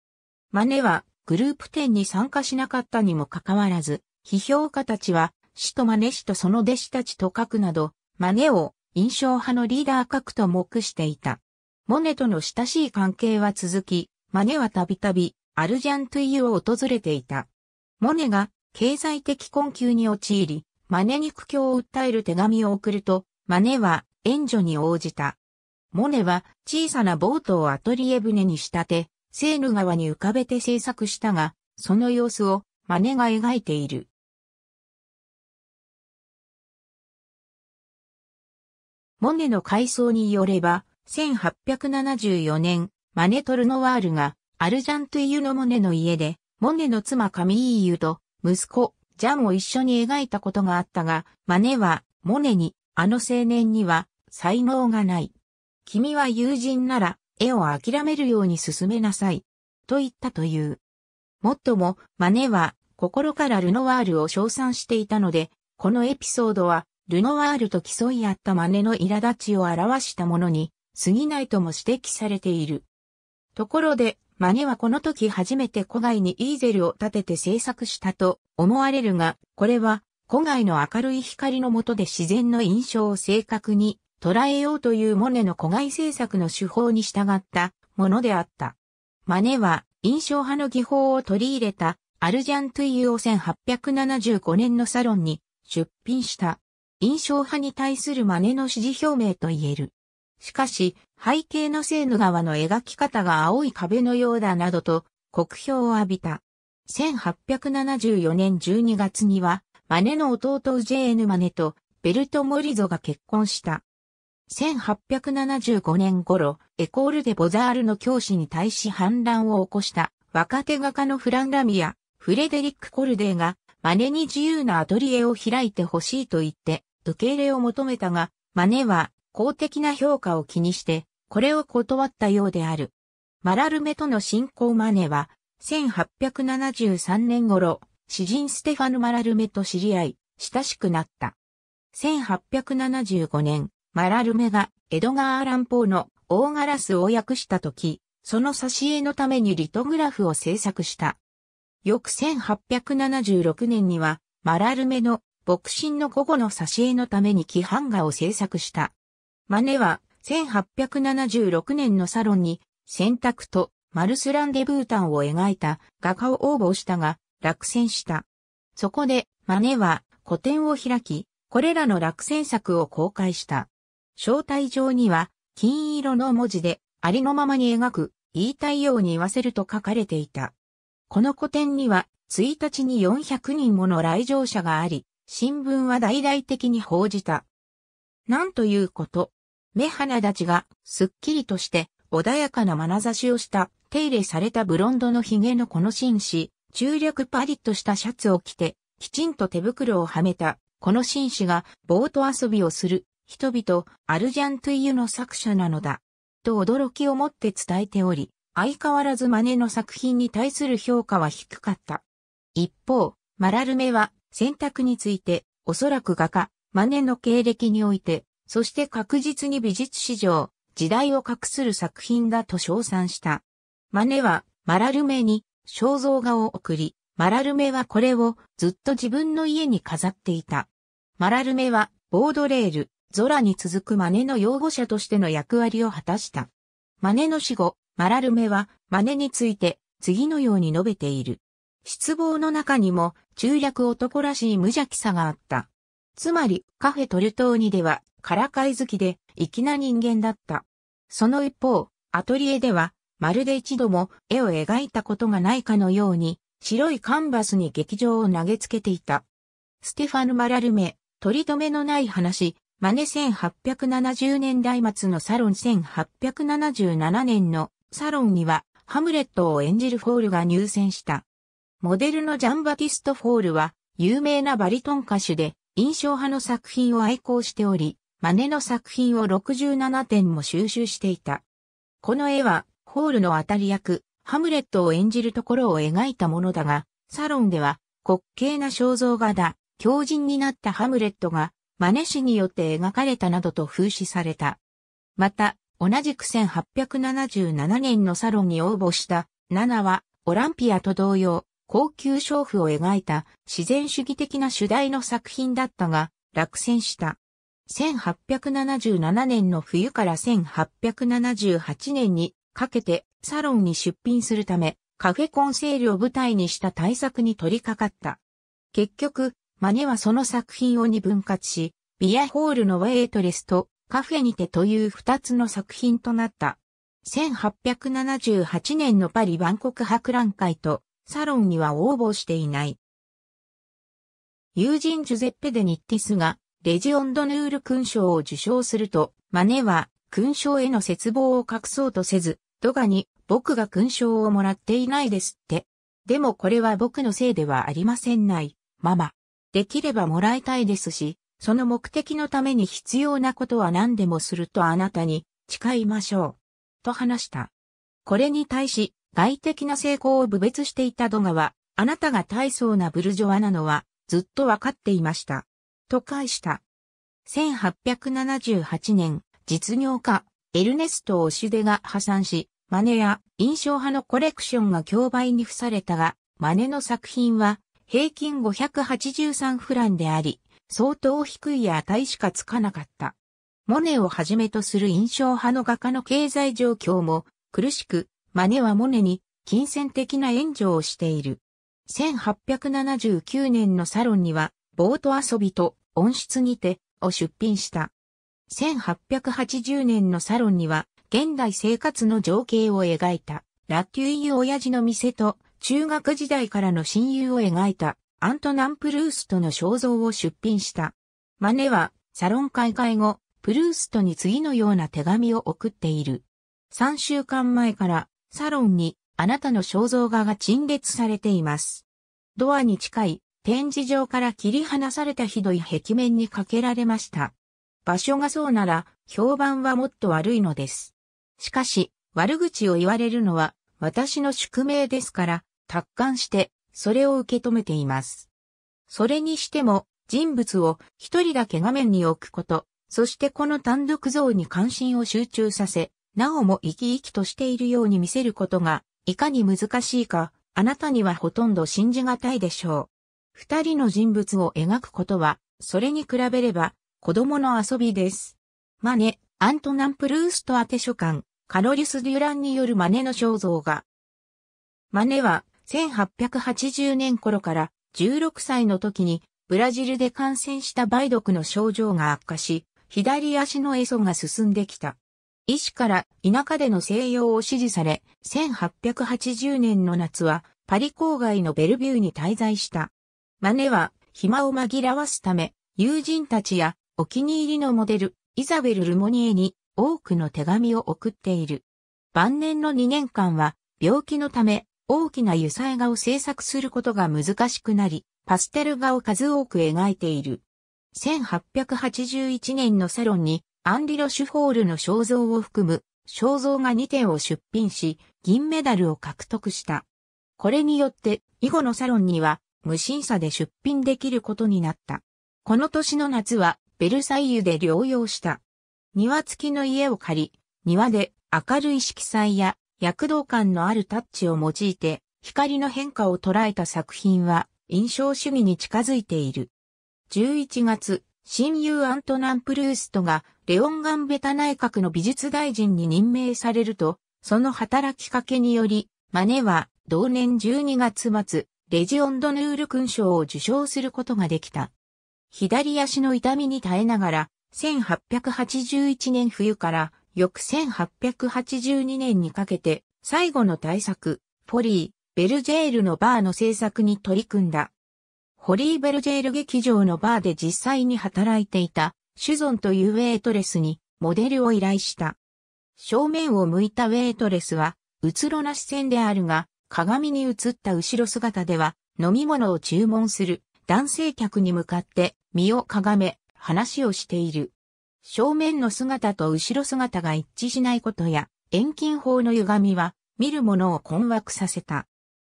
マネはグループ展に参加しなかったにもかかわらず、批評家たちは、師とマネ師とその弟子たちと書くなど、マネを印象派のリーダー格と目していた。モネとの親しい関係は続き、マネはたびたびアルジャントゥイユを訪れていた。モネが経済的困窮に陥り、マネに苦境を訴える手紙を送ると、マネは援助に応じた。モネは小さなボートをアトリエ船に仕立て、セーヌ川に浮かべて制作したが、その様子をマネが描いている。モネの回想によれば、1874年、マネ・トルノワールが、アルジャン・トゥイユのモネの家で、モネの妻カミーユと、息子、ジャンを一緒に描いたことがあったが、マネは、モネに、あの青年には、才能がない。君は友人なら、絵を諦めるように進めなさい。と言ったという。もっとも、マネは、心からルノワールを称賛していたので、このエピソードは、ルノワールと競い合ったマネの苛立ちを表したものに、過ぎないとも指摘されている。ところで、マネはこの時初めて古街にイーゼルを立てて制作したと思われるが、これは古街の明るい光の下で自然の印象を正確に捉えようというモネの古街制作の手法に従ったものであった。マネは印象派の技法を取り入れたアルジャン・トゥイユを1875年のサロンに出品した。印象派に対するマネの支持表明と言える。しかし、背景のセーヌ川の描き方が青い壁のようだなどと、酷評を浴びた。1874年12月には、マネの弟ウジェーヌ・マネと、ベルト・モリゾが結婚した。1875年頃、エコールでボザールの教師に対し反乱を起こした、若手画家のフラン・ラミや、フレデリック・コルデーが、マネに自由なアトリエを開いてほしいと言って、受け入れを求めたが、マネは、公的な評価を気にして、これを断ったようである。マラルメとの親交マネは、1873年頃、詩人ステファヌ・マラルメと知り合い、親しくなった。1875年、マラルメがエドガー・アラン・ポーの大ガラスを訳した時、その挿絵のためにリトグラフを制作した。翌1876年には、マラルメの牧神の午後の挿絵のために木版画を制作した。マネは、1876年のサロンに、選択とマルス・ラン・デ・ブータンを描いた画家を応募したが、落選した。そこで、マネは個展を開き、これらの落選作を公開した。招待状には、金色の文字で、ありのままに描く、言いたいように言わせると書かれていた。この個展には、1日に400人もの来場者があり、新聞は大々的に報じた。なんということ。目鼻立ちがすっきりとして穏やかな眼差しをした手入れされたブロンドの髭のこの紳士、中略パリッとしたシャツを着て、きちんと手袋をはめた、この紳士がボート遊びをする人々、アルジャン・トゥイユの作者なのだ、と驚きをもって伝えており、相変わらずマネの作品に対する評価は低かった。一方、マラルメは選択について、おそらく画家、マネの経歴において、そして確実に美術史上、時代を画する作品だと称賛した。マネは、マラルメに肖像画を贈り、マラルメはこれをずっと自分の家に飾っていた。マラルメは、ボードレール、ゾラに続くマネの擁護者としての役割を果たした。マネの死後、マラルメは、マネについて、次のように述べている。失望の中にも、中略男らしい無邪気さがあった。つまり、カフェトルトーニでは、からかい好きで、粋な人間だった。その一方、アトリエでは、まるで一度も絵を描いたことがないかのように、白いカンバスに劇場を投げつけていた。ステファヌ・マラルメ、取り留めのない話、マネ1870年代末のサロン1877年のサロンには、ハムレットを演じるフォールが入選した。モデルのジャンバティスト・フォールは、有名なバリトン歌手で、印象派の作品を愛好しており、マネの作品を67点も収集していた。この絵は、フォールの当たり役、ハムレットを演じるところを描いたものだが、サロンでは、滑稽な肖像画だ、狂人になったハムレットが、マネ氏によって描かれたなどと風刺された。また、同じく1877年のサロンに応募した、ナナは、オランピアと同様、高級娼婦を描いた自然主義的な主題の作品だったが、落選した。1877年の冬から1878年にかけてサロンに出品するためカフェコンセールを舞台にした大作に取り掛かった。結局、マネはその作品を2分割し、ビアホールのウェイトレスとカフェにてという2つの作品となった。1878年のパリ万国博覧会とサロンには応募していない。友人ジュゼッペ・デ・ニッティスがレジオンドヌール勲章を受章すると、マネは勲章への絶望を隠そうとせず、ドガに僕が勲章をもらっていないですって。でもこれは僕のせいではありませんない、ママ。できればもらいたいですし、その目的のために必要なことは何でもするとあなたに誓いましょう。と話した。これに対し、外的な成功を侮蔑していたドガは、あなたが大層なブルジョワなのはずっとわかっていました。と返した。1878年、実業家、エルネスト・オシデが破産し、マネや印象派のコレクションが競売に付されたが、マネの作品は平均583フランであり、相当低い値しかつかなかった。モネをはじめとする印象派の画家の経済状況も苦しく、マネはモネに金銭的な援助をしている。1879年のサロンには、ボート遊びと温室にてを出品した。1880年のサロンには、現代生活の情景を描いた、ラテュイユ親父の店と、中学時代からの親友を描いた、アントナン・プルーストの肖像を出品した。マネは、サロン開会後、プルーストに次のような手紙を送っている。3週間前から、サロンに、あなたの肖像画が陳列されています。ドアに近い、展示場から切り離されたひどい壁面にかけられました。場所がそうなら評判はもっと悪いのです。しかし悪口を言われるのは私の宿命ですから達観してそれを受け止めています。それにしても人物を一人だけ画面に置くこと、そしてこの単独像に関心を集中させ、なおも生き生きとしているように見せることがいかに難しいかあなたにはほとんど信じがたいでしょう。二人の人物を描くことはそれに比べれば子供の遊びです。マネ、アントナン・プルースト宛書簡、カロリュス・デュランによるマネの肖像画。マネは1880年頃から16歳の時にブラジルで感染した梅毒の症状が悪化し、左足の壊疽が進んできた。医師から田舎での静養を指示され、1880年の夏はパリ郊外のベルビューに滞在した。マネは暇を紛らわすため、友人たちやお気に入りのモデル、イザベル・ルモニエに多くの手紙を送っている。晩年の2年間は病気のため大きな油彩画を制作することが難しくなり、パステル画を数多く描いている。1881年のサロンにアンリ・ロシュフォールの肖像を含む肖像画2点を出品し、銀メダルを獲得した。これによって以後のサロンには無審査で出品できることになった。この年の夏はベルサイユで療養した。庭付きの家を借り、庭で明るい色彩や躍動感のあるタッチを用いて光の変化を捉えた作品は印象主義に近づいている。11月、親友アントナン・プルーストがレオン・ガンベタ内閣の美術大臣に任命されると、その働きかけにより、マネは同年12月末、レジオン・ドヌール勲章を受章することができた。左足の痛みに耐えながら、1881年冬から翌1882年にかけて、最後の大作、ホリー・ベルジェールのバーの制作に取り組んだ。ホリー・ベルジェール劇場のバーで実際に働いていた、シュゾンというウェイトレスに、モデルを依頼した。正面を向いたウェイトレスは、うつろな視線であるが、鏡に映った後ろ姿では、飲み物を注文する。男性客に向かって身をかがめ話をしている。正面の姿と後ろ姿が一致しないことや遠近法の歪みは見る者を困惑させた。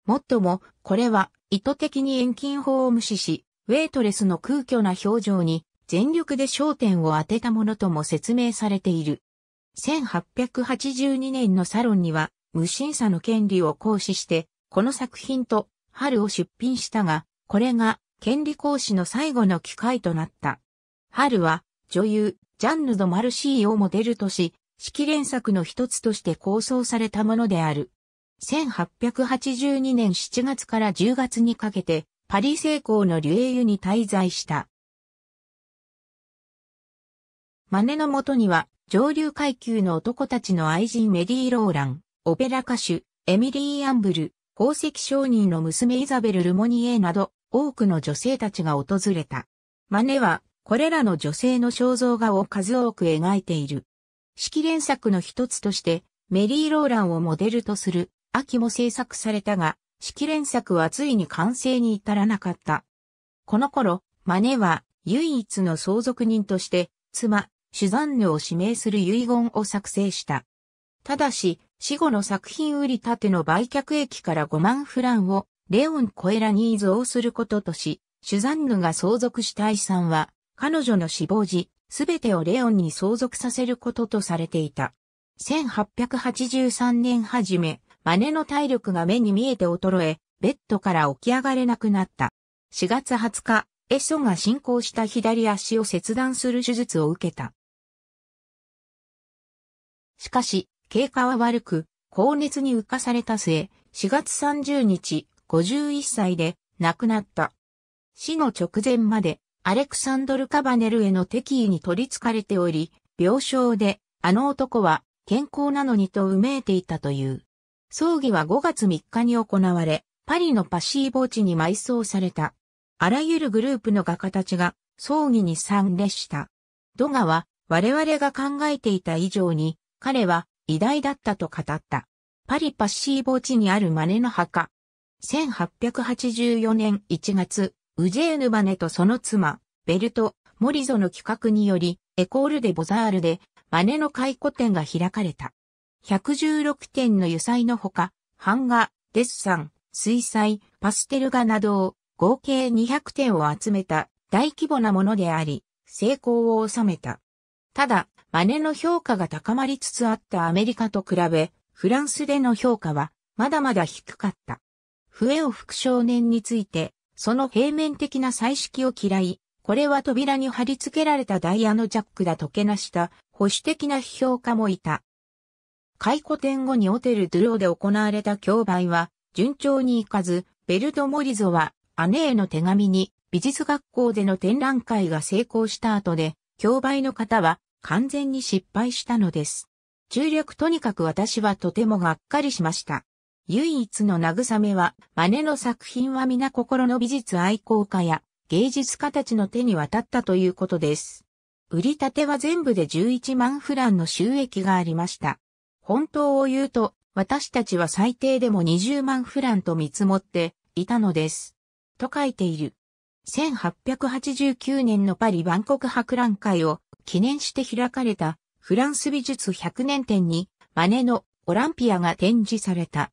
もっともこれは意図的に遠近法を無視し、ウェイトレスの空虚な表情に全力で焦点を当てたものとも説明されている。1882年のサロンには無審査の権利を行使してこの作品と春を出品したが、これが権利行使の最後の機会となった。春は女優ジャンヌ・ド・マルシーをモデルとし、式連作の一つとして構想されたものである。1882年7月から10月にかけて、パリ西郊のリュエユに滞在した。マネのもとには、上流階級の男たちの愛人メリー・ローラン、オペラ歌手、エミリー・アンブル、宝石商人の娘イザベル・ルモニエなど、多くの女性たちが訪れた。マネは、これらの女性の肖像画を数多く描いている。式連作の一つとして、メリー・ローランをモデルとする秋も制作されたが、式連作はついに完成に至らなかった。この頃、マネは唯一の相続人として、妻、シュザンヌを指名する遺言を作成した。ただし、死後の作品売り立ての売却益から5万フランをレオン・コエラに遺贈することとし、シュザンヌが相続した遺産は、彼女の死亡時、すべてをレオンに相続させることとされていた。1883年初め、マネの体力が目に見えて衰え、ベッドから起き上がれなくなった。4月20日、エソが進行した左足を切断する手術を受けた。しかし、経過は悪く、高熱に浮かされた末、4月30日、51歳で亡くなった。死の直前まで、アレクサンドル・カバネルへの敵意に取り憑かれており、病床で、あの男は健康なのにとうめいていたという。葬儀は5月3日に行われ、パリのパシーボ地に埋葬された。あらゆるグループの画家たちが葬儀に参列した。ドガは我々が考えていた以上に、彼は偉大だったと語った。パリパシーボ地にあるマネの墓。1884年1月、ウジェーヌ・マネとその妻、ベルト・モリゾの企画により、エコール・デ・ボザールで、マネの回顧展が開かれた。116点の油彩のほか、版画、デッサン、水彩、パステル画などを、合計200点を集めた大規模なものであり、成功を収めた。ただ、マネの評価が高まりつつあったアメリカと比べ、フランスでの評価は、まだまだ低かった。フエオ副少年について、その平面的な彩色を嫌い、これは扉に貼り付けられたダイヤのジャックだとけなした保守的な批評家もいた。回顧展後にオテル・ドゥローで行われた競売は順調にいかず、ベルト・モリゾは姉への手紙に美術学校での展覧会が成功した後で、競売の方は完全に失敗したのです。中略とにかく私はとてもがっかりしました。唯一の慰めは、マネの作品は皆心の美術愛好家や芸術家たちの手に渡ったということです。売り立ては全部で11万フランの収益がありました。本当を言うと、私たちは最低でも20万フランと見積もっていたのです。と書いている。1889年のパリ万国博覧会を記念して開かれたフランス美術100年展にマネのオランピアが展示された。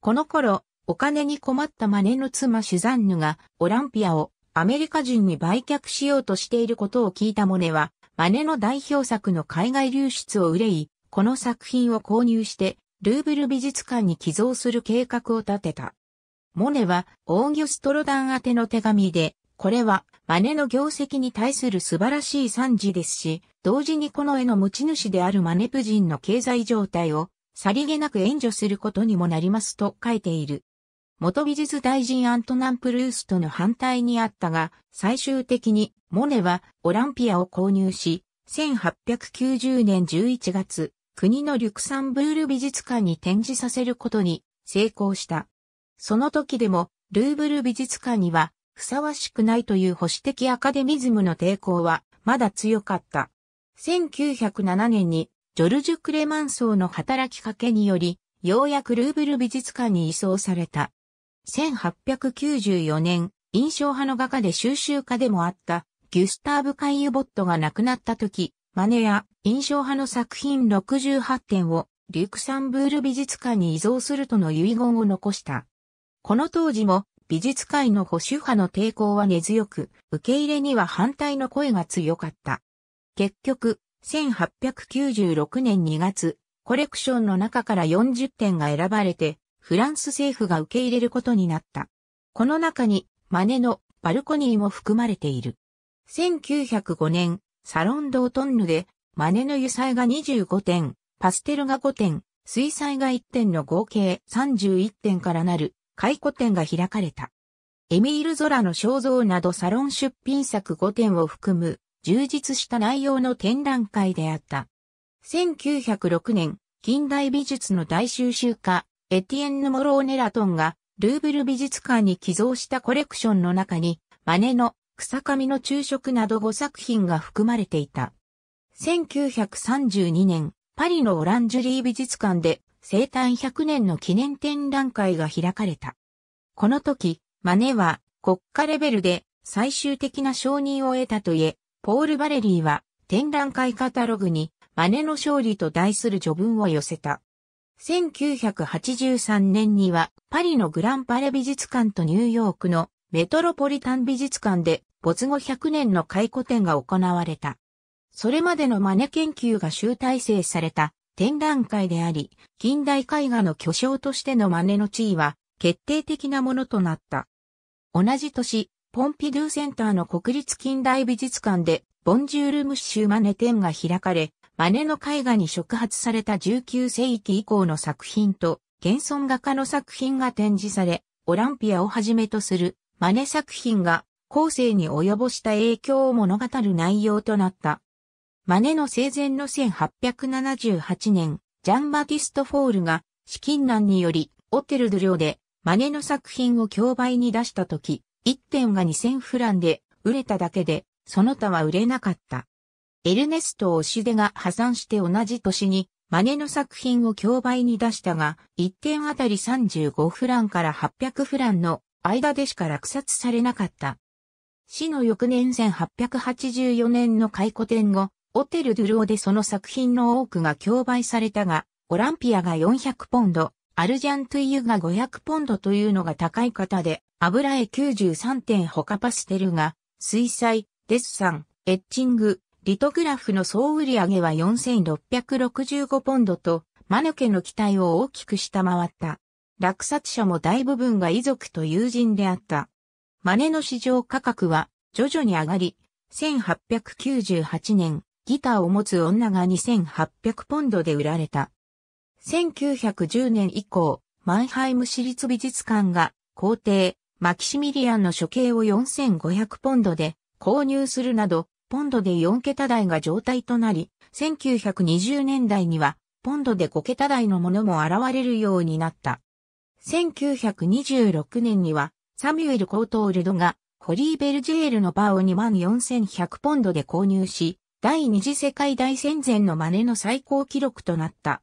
この頃、お金に困ったマネの妻シュザンヌがオランピアをアメリカ人に売却しようとしていることを聞いたモネは、マネの代表作の海外流出を憂い、この作品を購入して、ルーブル美術館に寄贈する計画を立てた。モネは、オーギュスト・ロダン宛ての手紙で、これは、マネの業績に対する素晴らしい賛辞ですし、同時にこの絵の持ち主であるマネ夫人の経済状態を、さりげなく援助することにもなりますと書いている。元美術大臣アントナン・プルーストの反対にあったが、最終的にモネはオランピアを購入し、1890年11月、国のリュクサンブール美術館に展示させることに成功した。その時でも、ルーブル美術館にはふさわしくないという保守的アカデミズムの抵抗はまだ強かった。1907年に、ジョルジュ・クレマンソーの働きかけにより、ようやくルーブル美術館に移送された。1894年、印象派の画家で収集家でもあった、ギュスターブ・カイユボットが亡くなった時、マネや印象派の作品68点をリュクサンブール美術館に移贈するとの遺言を残した。この当時も、美術界の保守派の抵抗は根強く、受け入れには反対の声が強かった。結局、1896年2月、コレクションの中から40点が選ばれて、フランス政府が受け入れることになった。この中に、マネのバルコニーも含まれている。1905年、サロン・ドートンヌで、マネの油彩画25点、パステル画5点、水彩画1点の合計31点からなる、回顧展が開かれた。エミール・ゾラの肖像などサロン出品作5点を含む、充実した内容の展覧会であった。1906年、近代美術の大収集家、エティエンヌ・モローネラトンが、ルーブル美術館に寄贈したコレクションの中に、マネの草上の昼食など5作品が含まれていた。1932年、パリのオランジュリー美術館で生誕100年の記念展覧会が開かれた。この時、マネは国家レベルで最終的な承認を得たといえ、ポール・バレリーは展覧会カタログにマネの勝利と題する序文を寄せた。1983年にはパリのグランパレ美術館とニューヨークのメトロポリタン美術館で没後100年の回顧展が行われた。それまでのマネ研究が集大成された展覧会であり、近代絵画の巨匠としてのマネの地位は決定的なものとなった。同じ年、ポンピドゥセンターの国立近代美術館でボンジュール・ムッシュ・マネ展が開かれ、マネの絵画に触発された19世紀以降の作品と、現存画家の作品が展示され、オランピアをはじめとするマネ作品が後世に及ぼした影響を物語る内容となった。マネの生前の1878年、ジャン・バティスト・フォールが資金難により、オテル・ドゥ・リョーでマネの作品を競売に出した時、1点が2000フランで売れただけで、その他は売れなかった。エルネスト・オシデが破産して同じ年にマネの作品を競売に出したが、1点あたり35フランから800フランの間でしか落札されなかった。死の翌年1884年の回顧展後、オテル・ドゥ・リョーでその作品の多くが競売されたが、オランピアが400ポンド、アルジャントゥイユが500ポンドというのが高い方で、油絵93点他パステルが、水彩、デッサン、エッチング、リトグラフの総売上げは4665ポンドと、マヌケの期待を大きく下回った。落札者も大部分が遺族と友人であった。マネの市場価格は徐々に上がり、1898年、ギターを持つ女が2800ポンドで売られた。1910年以降、マンハイム市立美術館が皇帝、マキシミリアンの処刑を4500ポンドで購入するなど、ポンドで4桁台が常態となり、1920年代には、ポンドで5桁台のものも現れるようになった。1926年には、サミュエル・コートールドが、ホリー・ベルジェールのバーを24100ポンドで購入し、第二次世界大戦前のマネの最高記録となった。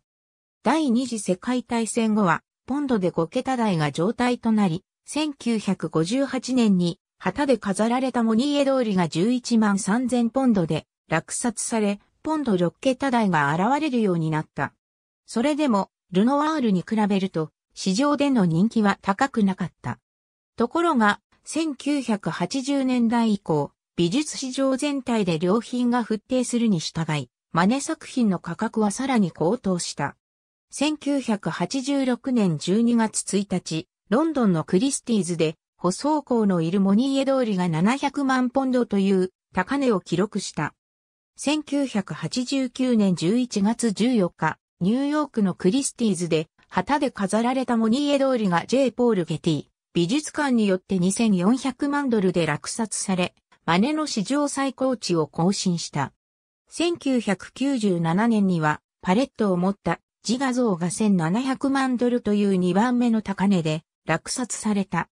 第二次世界大戦後は、ポンドで5桁台が常態となり、1958年に、旗で飾られたモニエ通りが113,000ポンドで落札され、ポンド6桁台が現れるようになった。それでも、ルノワールに比べると、市場での人気は高くなかった。ところが、1980年代以降、美術市場全体で良品が沸騰するに従い、マネ作品の価格はさらに高騰した。1986年12月1日、ロンドンのクリスティーズで、舗装工のいるモニエ通りが700万ポンドという高値を記録した。1989年11月14日、ニューヨークのクリスティーズで旗で飾られたモニエ通りが J. ポール・ゲティ美術館によって2400万ドルで落札され、マネの史上最高値を更新した。1997年にはパレットを持った自画像が1700万ドルという2番目の高値で落札された。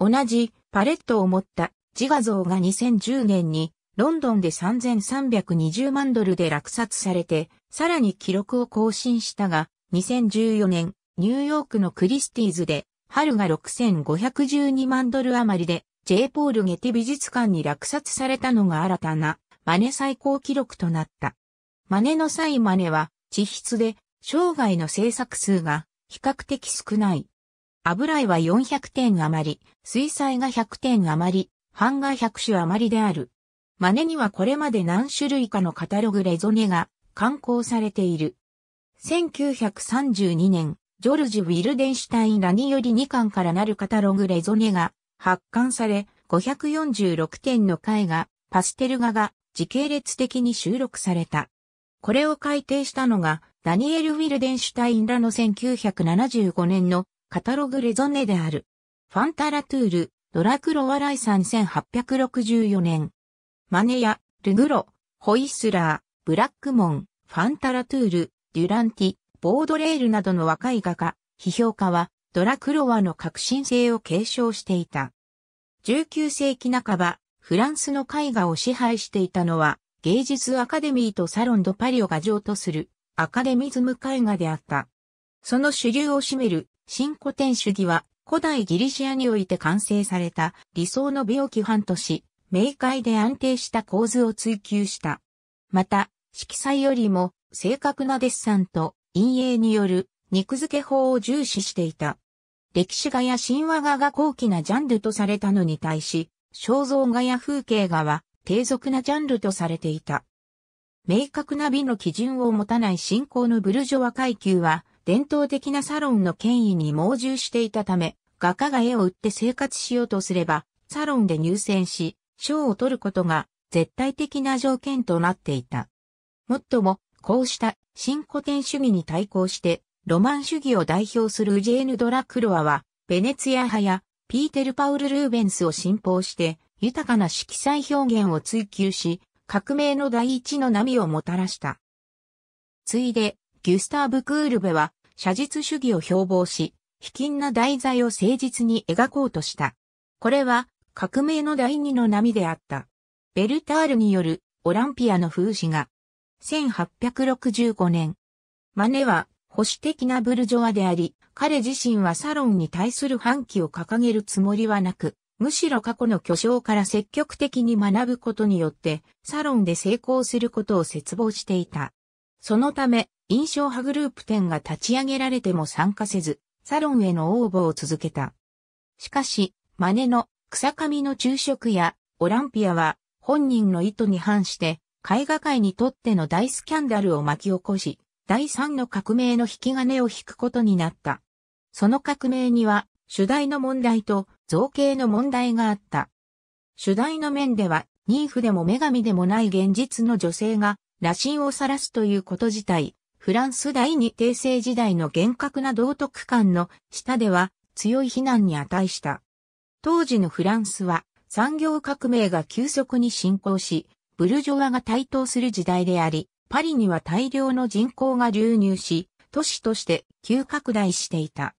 同じパレットを持った自画像が2010年にロンドンで3320万ドルで落札されて、さらに記録を更新したが、2014年ニューヨークのクリスティーズで春が6512万ドル余りで J. ポール・ゲティ美術館に落札されたのが新たなマネ最高記録となった。マネの際マネは地質で生涯の制作数が比較的少ない。油絵は400点余り、水彩が100点余り、版画100種余りである。マネにはこれまで何種類かのカタログレゾネが刊行されている。1932年、ジョルジュ・ウィルデンシュタインらにより2巻からなるカタログレゾネが発刊され、546点の絵画、パステル画が時系列的に収録された。これを改訂したのが、ダニエル・ウィルデンシュタインらの1975年のカタログレゾネである。ファンタラトゥール、ドラクロワ来産1864年。マネや、ルグロ、ホイスラー、ブラックモン、ファンタラトゥール、デュランティ、ボードレールなどの若い画家、批評家は、ドラクロワの革新性を継承していた。19世紀半ば、フランスの絵画を支配していたのは、芸術アカデミーとサロン・ド・パリを牙城とするアカデミズム絵画であった。その主流を占める新古典主義は古代ギリシアにおいて完成された理想の美を規範とし、明快で安定した構図を追求した。また、色彩よりも正確なデッサンと陰影による肉付け法を重視していた。歴史画や神話画が高貴なジャンルとされたのに対し、肖像画や風景画は低俗なジャンルとされていた。明確な美の基準を持たない新興のブルジョワ階級は、伝統的なサロンの権威に盲従していたため、画家が絵を売って生活しようとすれば、サロンで入選し、賞を取ることが絶対的な条件となっていた。もっとも、こうした新古典主義に対抗して、ロマン主義を代表するウジェーヌ・ドラクロワは、ベネツィア派やピーテル・パウル・ルーベンスを信奉して、豊かな色彩表現を追求し、革命の第一の波をもたらした。ついで、ギュスターヴ・クールベは、写実主義を標榜し、卑近な題材を誠実に描こうとした。これは、革命の第二の波であった。ベルタールによるオランピアの風刺画。1865年。マネは保守的なブルジョワであり、彼自身はサロンに対する反旗を掲げるつもりはなく、むしろ過去の巨匠から積極的に学ぶことによって、サロンで成功することを切望していた。そのため、印象派グループ展が立ち上げられても参加せず、サロンへの応募を続けた。しかし、マネの草紙の昼食やオランピアは本人の意図に反して絵画界にとっての大スキャンダルを巻き起こし、第三の革命の引き金を引くことになった。その革命には主題の問題と造形の問題があった。主題の面ではニーフでも女神でもない現実の女性が裸身を晒すということ自体、フランス第二帝政時代の厳格な道徳観の下では強い非難に値した。当時のフランスは産業革命が急速に進行し、ブルジョワが台頭する時代であり、パリには大量の人口が流入し、都市として急拡大していた。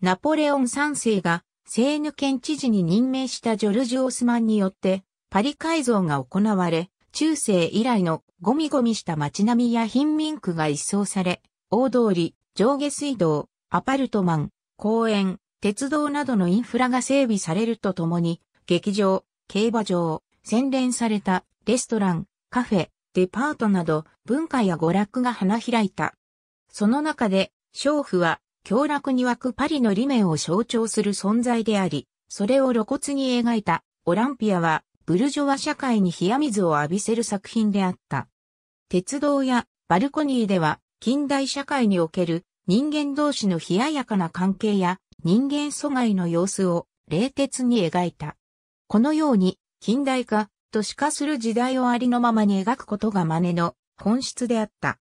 ナポレオン3世がセーヌ県知事に任命したジョルジュ・オスマンによって、パリ改造が行われ、中世以来のゴミゴミした街並みや貧民区が一掃され、大通り、上下水道、アパルトマン、公園、鉄道などのインフラが整備されるとともに、劇場、競馬場、洗練されたレストラン、カフェ、デパートなど文化や娯楽が花開いた。その中で、娼婦は享楽に沸くパリの理念を象徴する存在であり、それを露骨に描いたオランピアは、ブルジョワ社会に冷や水を浴びせる作品であった。鉄道やバルコニーでは、近代社会における人間同士の冷ややかな関係や、人間疎外の様子を冷徹に描いた。このように近代化、都市化する時代をありのままに描くことがマネの本質であった。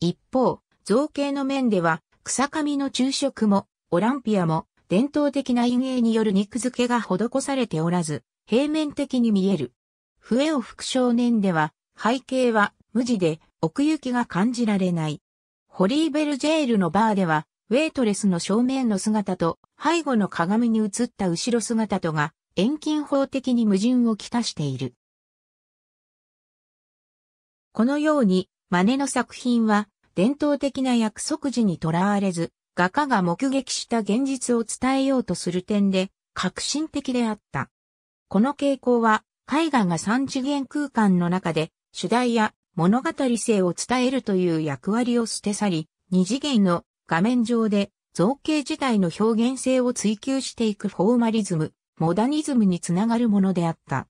一方、造形の面では草紙の昼食もオランピアも伝統的な陰影による肉付けが施されておらず、平面的に見える。笛を吹く少年では背景は無地で奥行きが感じられない。ホリーベルジェールのバーではウェイトレスの正面の姿と背後の鏡に映った後ろ姿とが遠近法的に矛盾をきたしている。このようにマネの作品は伝統的な約束時にとらわれず画家が目撃した現実を伝えようとする点で革新的であった。この傾向は絵画が三次元空間の中で主題や物語性を伝えるという役割を捨て去り二次元の画面上で造形自体の表現性を追求していくフォーマリズム、モダニズムにつながるものであった。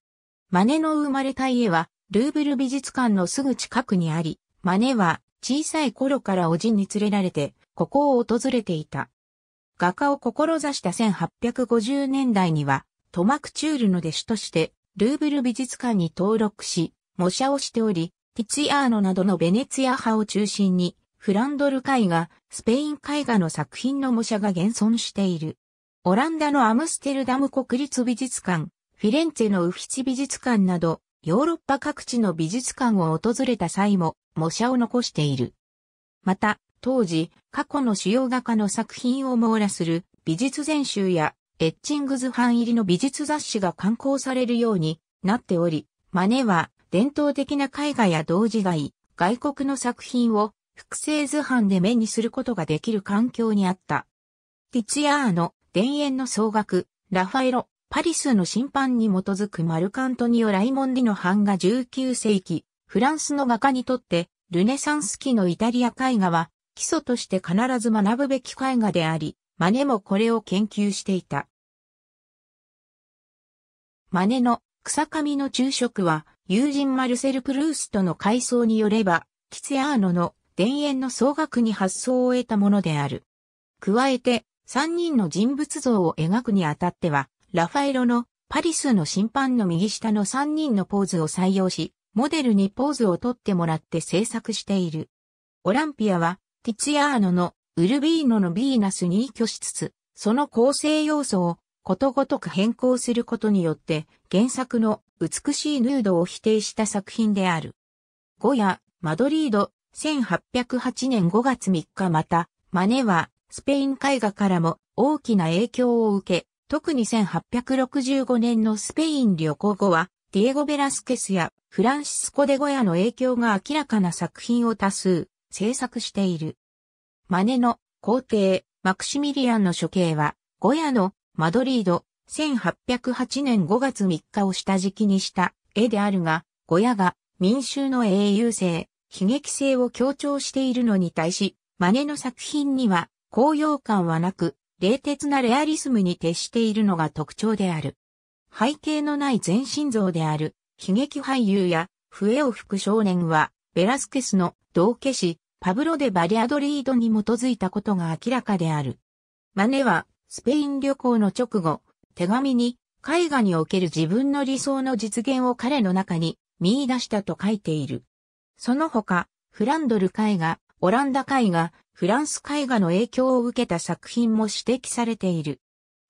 マネの生まれた家はルーブル美術館のすぐ近くにあり、マネは小さい頃から叔父に連れられてここを訪れていた。画家を志した1850年代にはトマクチュールの弟子としてルーブル美術館に登録し、模写をしており、ティツィアーノなどのベネツィア派を中心に、フランドル絵画、スペイン絵画の作品の模写が現存している。オランダのアムステルダム国立美術館、フィレンツェのウフィツィ美術館など、ヨーロッパ各地の美術館を訪れた際も模写を残している。また、当時、過去の主要画家の作品を網羅する美術全集やエッチングズ版入りの美術雑誌が刊行されるようになっており、マネは伝統的な絵画や同時代、外国の作品を複製図版で目にすることができる環境にあった。ティツィアーノ、田園の総額、ラファエロ、パリスの審判に基づくマルカントニオ・ライモンディの版が19世紀、フランスの画家にとってルネサンス期のイタリア絵画は基礎として必ず学ぶべき絵画であり、マネもこれを研究していた。マネの草上の昼食は友人マルセル・プルーストの回想によれば、ティツィアーノの田園の総額に発想を得たものである。加えて、三人の人物像を描くにあたっては、ラファエロのパリスの審判の右下の三人のポーズを採用し、モデルにポーズをとってもらって制作している。オランピアは、ティツィアーノのウルビーノのヴィーナスに依拠しつつ、その構成要素をことごとく変更することによって、原作の美しいヌードを否定した作品である。ゴヤ、マドリード、1808年5月3日また、マネは、スペイン絵画からも大きな影響を受け、特に1865年のスペイン旅行後は、ディエゴ・ベラスケスやフランシスコ・デ・ゴヤの影響が明らかな作品を多数制作している。マネの皇帝、マクシミリアンの処刑は、ゴヤのマドリード、1808年5月3日を下敷きにした絵であるが、ゴヤが民衆の英雄性、悲劇性を強調しているのに対し、マネの作品には高揚感はなく、冷徹なレアリスムに徹しているのが特徴である。背景のない全身像である、悲劇俳優や笛を吹く少年は、ベラスケスの道化師、パブロ・デ・バリャドリードに基づいたことが明らかである。マネは、スペイン旅行の直後、手紙に絵画における自分の理想の実現を彼の中に見出したと書いている。その他、フランドル絵画、オランダ絵画、フランス絵画の影響を受けた作品も指摘されている。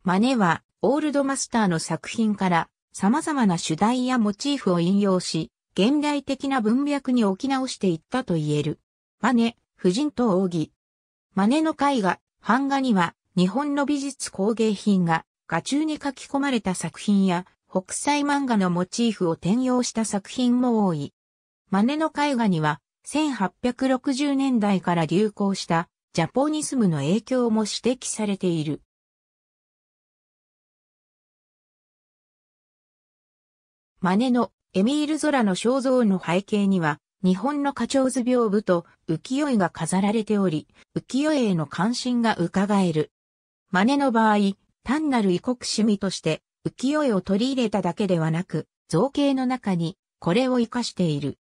マネは、オールドマスターの作品から様々な主題やモチーフを引用し、現代的な文脈に置き直していったと言える。マネ、婦人と奥義。マネの絵画、版画には、日本の美術工芸品が画中に書き込まれた作品や北斎漫画のモチーフを転用した作品も多い。マネの絵画には1860年代から流行したジャポニスムの影響も指摘されている。マネのエミール・ゾラの肖像の背景には日本の花鳥図屏風と浮世絵が飾られており、浮世絵への関心が伺える。マネの場合、単なる異国趣味として浮世絵を取り入れただけではなく、造形の中にこれを活かしている。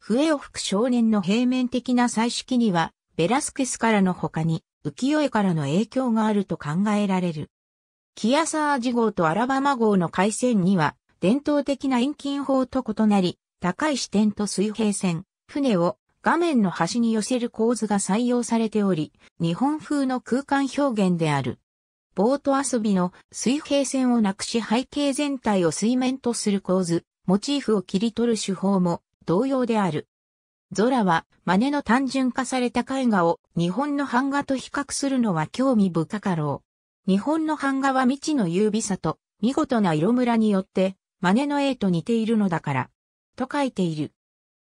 笛を吹く少年の平面的な彩色には、ベラスケスからの他に浮世絵からの影響があると考えられる。キアサージ号とアラバマ号の海戦には、伝統的な遠近法と異なり、高い視点と水平線、船を画面の端に寄せる構図が採用されており、日本風の空間表現である。ボート遊びの水平線をなくし背景全体を水面とする構図、モチーフを切り取る手法も同様である。ゾラはマネの単純化された絵画を日本の版画と比較するのは興味深かろう。日本の版画は未知の優美さと見事な色ムラによってマネの絵と似ているのだから、と書いている。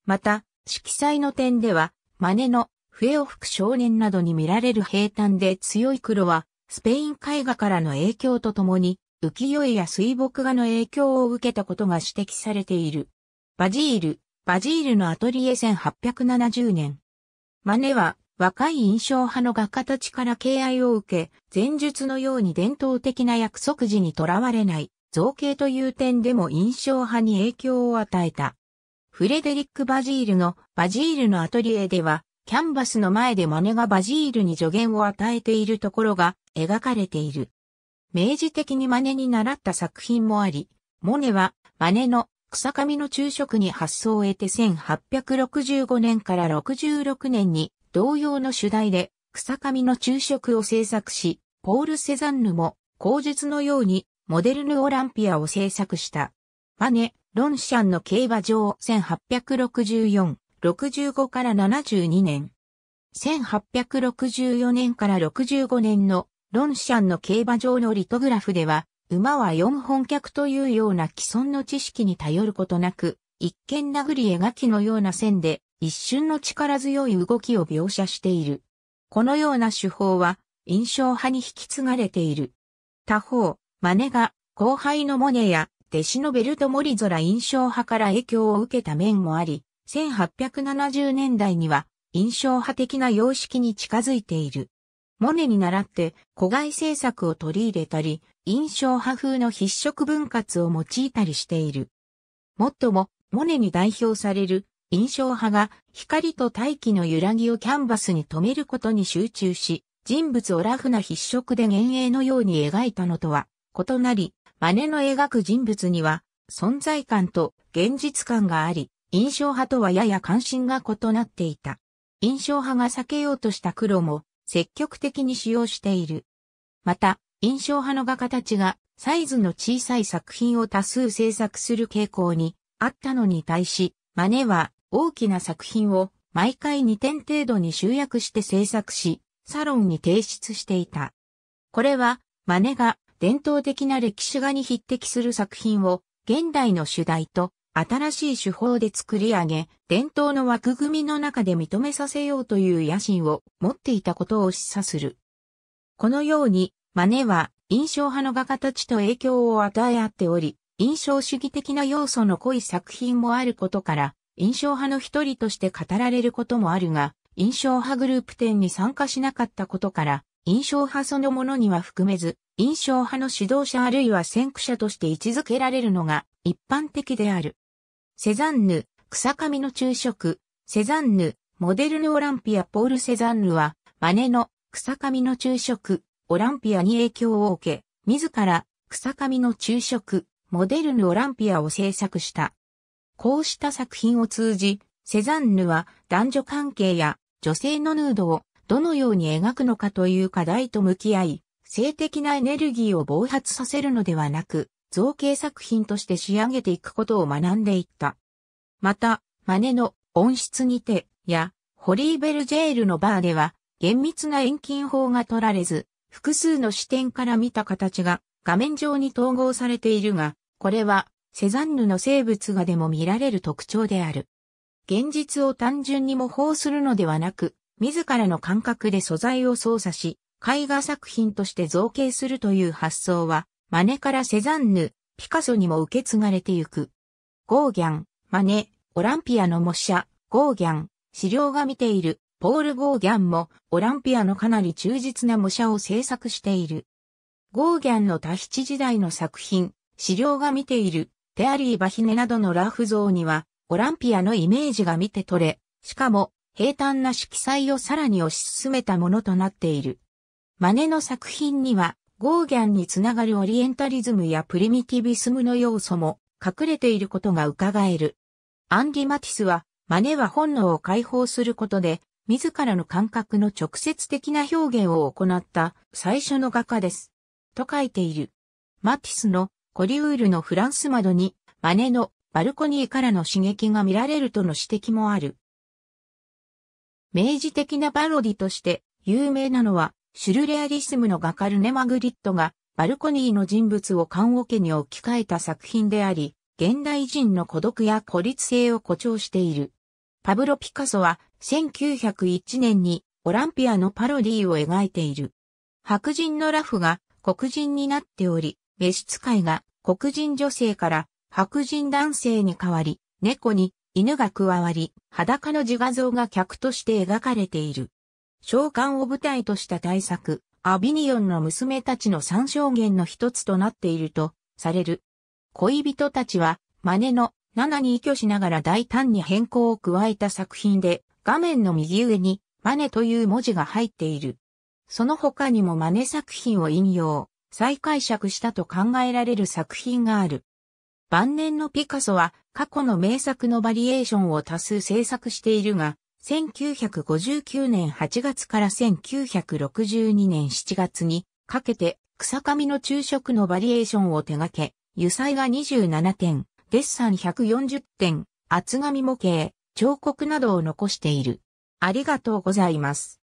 また、色彩の点では、マネの笛を吹く少年などに見られる平坦で強い黒は、スペイン絵画からの影響とともに、浮世絵や水墨画の影響を受けたことが指摘されている。バジールのアトリエ1870年。マネは、若い印象派の画家たちから敬愛を受け、前述のように伝統的な約束時にとらわれない、造形という点でも印象派に影響を与えた。フレデリック・バジールのバジールのアトリエでは、キャンバスの前でマネがバジールに助言を与えているところが描かれている。明示的にマネに倣った作品もあり、モネはマネの草上の昼食に発想を得て1865年から66年に同様の主題で草上の昼食を制作し、ポール・セザンヌも口述のようにモデルヌ・オランピアを制作した。マネ、ロンシャンの競馬場1864、65から72年。1864年から65年のロンシャンの競馬場のリトグラフでは、馬は四本脚というような既存の知識に頼ることなく、一見殴り描きのような線で、一瞬の力強い動きを描写している。このような手法は、印象派に引き継がれている。他方、マネが、後輩のモネや、弟子のベルト・モリゾら印象派から影響を受けた面もあり、1870年代には、印象派的な様式に近づいている。モネに倣って、古外制作を取り入れたり、印象派風の筆色分割を用いたりしている。もっとも、モネに代表される印象派が光と大気の揺らぎをキャンバスに留めることに集中し、人物をラフな筆色で幻影のように描いたのとは異なり、マネの描く人物には存在感と現実感があり、印象派とはやや関心が異なっていた。印象派が避けようとした黒も積極的に使用している。また、印象派の画家たちがサイズの小さい作品を多数制作する傾向に、あったのに対し、マネは大きな作品を毎回2点程度に集約して制作し、サロンに提出していた。これは、マネが伝統的な歴史画に匹敵する作品を現代の主題と新しい手法で作り上げ、伝統の枠組みの中で認めさせようという野心を持っていたことを示唆する。このように、マネは印象派の画家たちと影響を与え合っており、印象主義的な要素の濃い作品もあることから、印象派の一人として語られることもあるが、印象派グループ展に参加しなかったことから、印象派そのものには含めず、印象派の指導者あるいは先駆者として位置づけられるのが一般的である。セザンヌ、草上の昼食、セザンヌ、モデルヌ・オランピア・ポール・セザンヌは、マネの草上の昼食、オランピアに影響を受け、自ら草上の昼食、モデルヌ・オランピアを制作した。こうした作品を通じ、セザンヌは男女関係や女性のヌードをどのように描くのかという課題と向き合い、性的なエネルギーを暴発させるのではなく、造形作品として仕上げていくことを学んでいった。また、マネの温室にてや、ホリーベルジェールのバーでは、厳密な遠近法が取られず、複数の視点から見た形が画面上に統合されているが、これはセザンヌの静物画でも見られる特徴である。現実を単純に模倣するのではなく、自らの感覚で素材を操作し、絵画作品として造形するという発想は、マネからセザンヌ、ピカソにも受け継がれてゆく。ゴーギャン、マネ、オランピアの模写、ゴーギャン、資料が見ている、ポール・ゴーギャンも、オランピアのかなり忠実な模写を制作している。ゴーギャンのタヒチ時代の作品、資料が見ている、テアリー・バヒネなどのラフ像には、オランピアのイメージが見て取れ、しかも、平坦な色彩をさらに推し進めたものとなっている。マネの作品には、ゴーギャンにつながるオリエンタリズムやプリミティビスムの要素も隠れていることが伺える。アンリ・マティスは、マネは本能を解放することで、自らの感覚の直接的な表現を行った最初の画家です。と書いている。マティスのコリュールのフランス窓にマネのバルコニーからの刺激が見られるとの指摘もある。明示的なパロディとして有名なのはシュルレアリスムの画家ルネ・マグリットがバルコニーの人物を棺桶に置き換えた作品であり、現代人の孤独や孤立性を誇張している。パブロ・ピカソは1901年にオランピアのパロディを描いている。白人のラフが黒人になっており、召使いが黒人女性から白人男性に代わり、猫に犬が加わり、裸の自画像が客として描かれている。召喚を舞台とした大作、アビニオンの娘たちの3証言の一つとなっているとされる。恋人たちはマネの7に依拠しながら大胆に変更を加えた作品で、画面の右上にマネという文字が入っている。その他にもマネ作品を引用。再解釈したと考えられる作品がある。晩年のピカソは過去の名作のバリエーションを多数制作しているが、1959年8月から1962年7月にかけて草上の昼食のバリエーションを手掛け、油彩画27点、デッサン140点、厚紙模型、彫刻などを残している。ありがとうございます。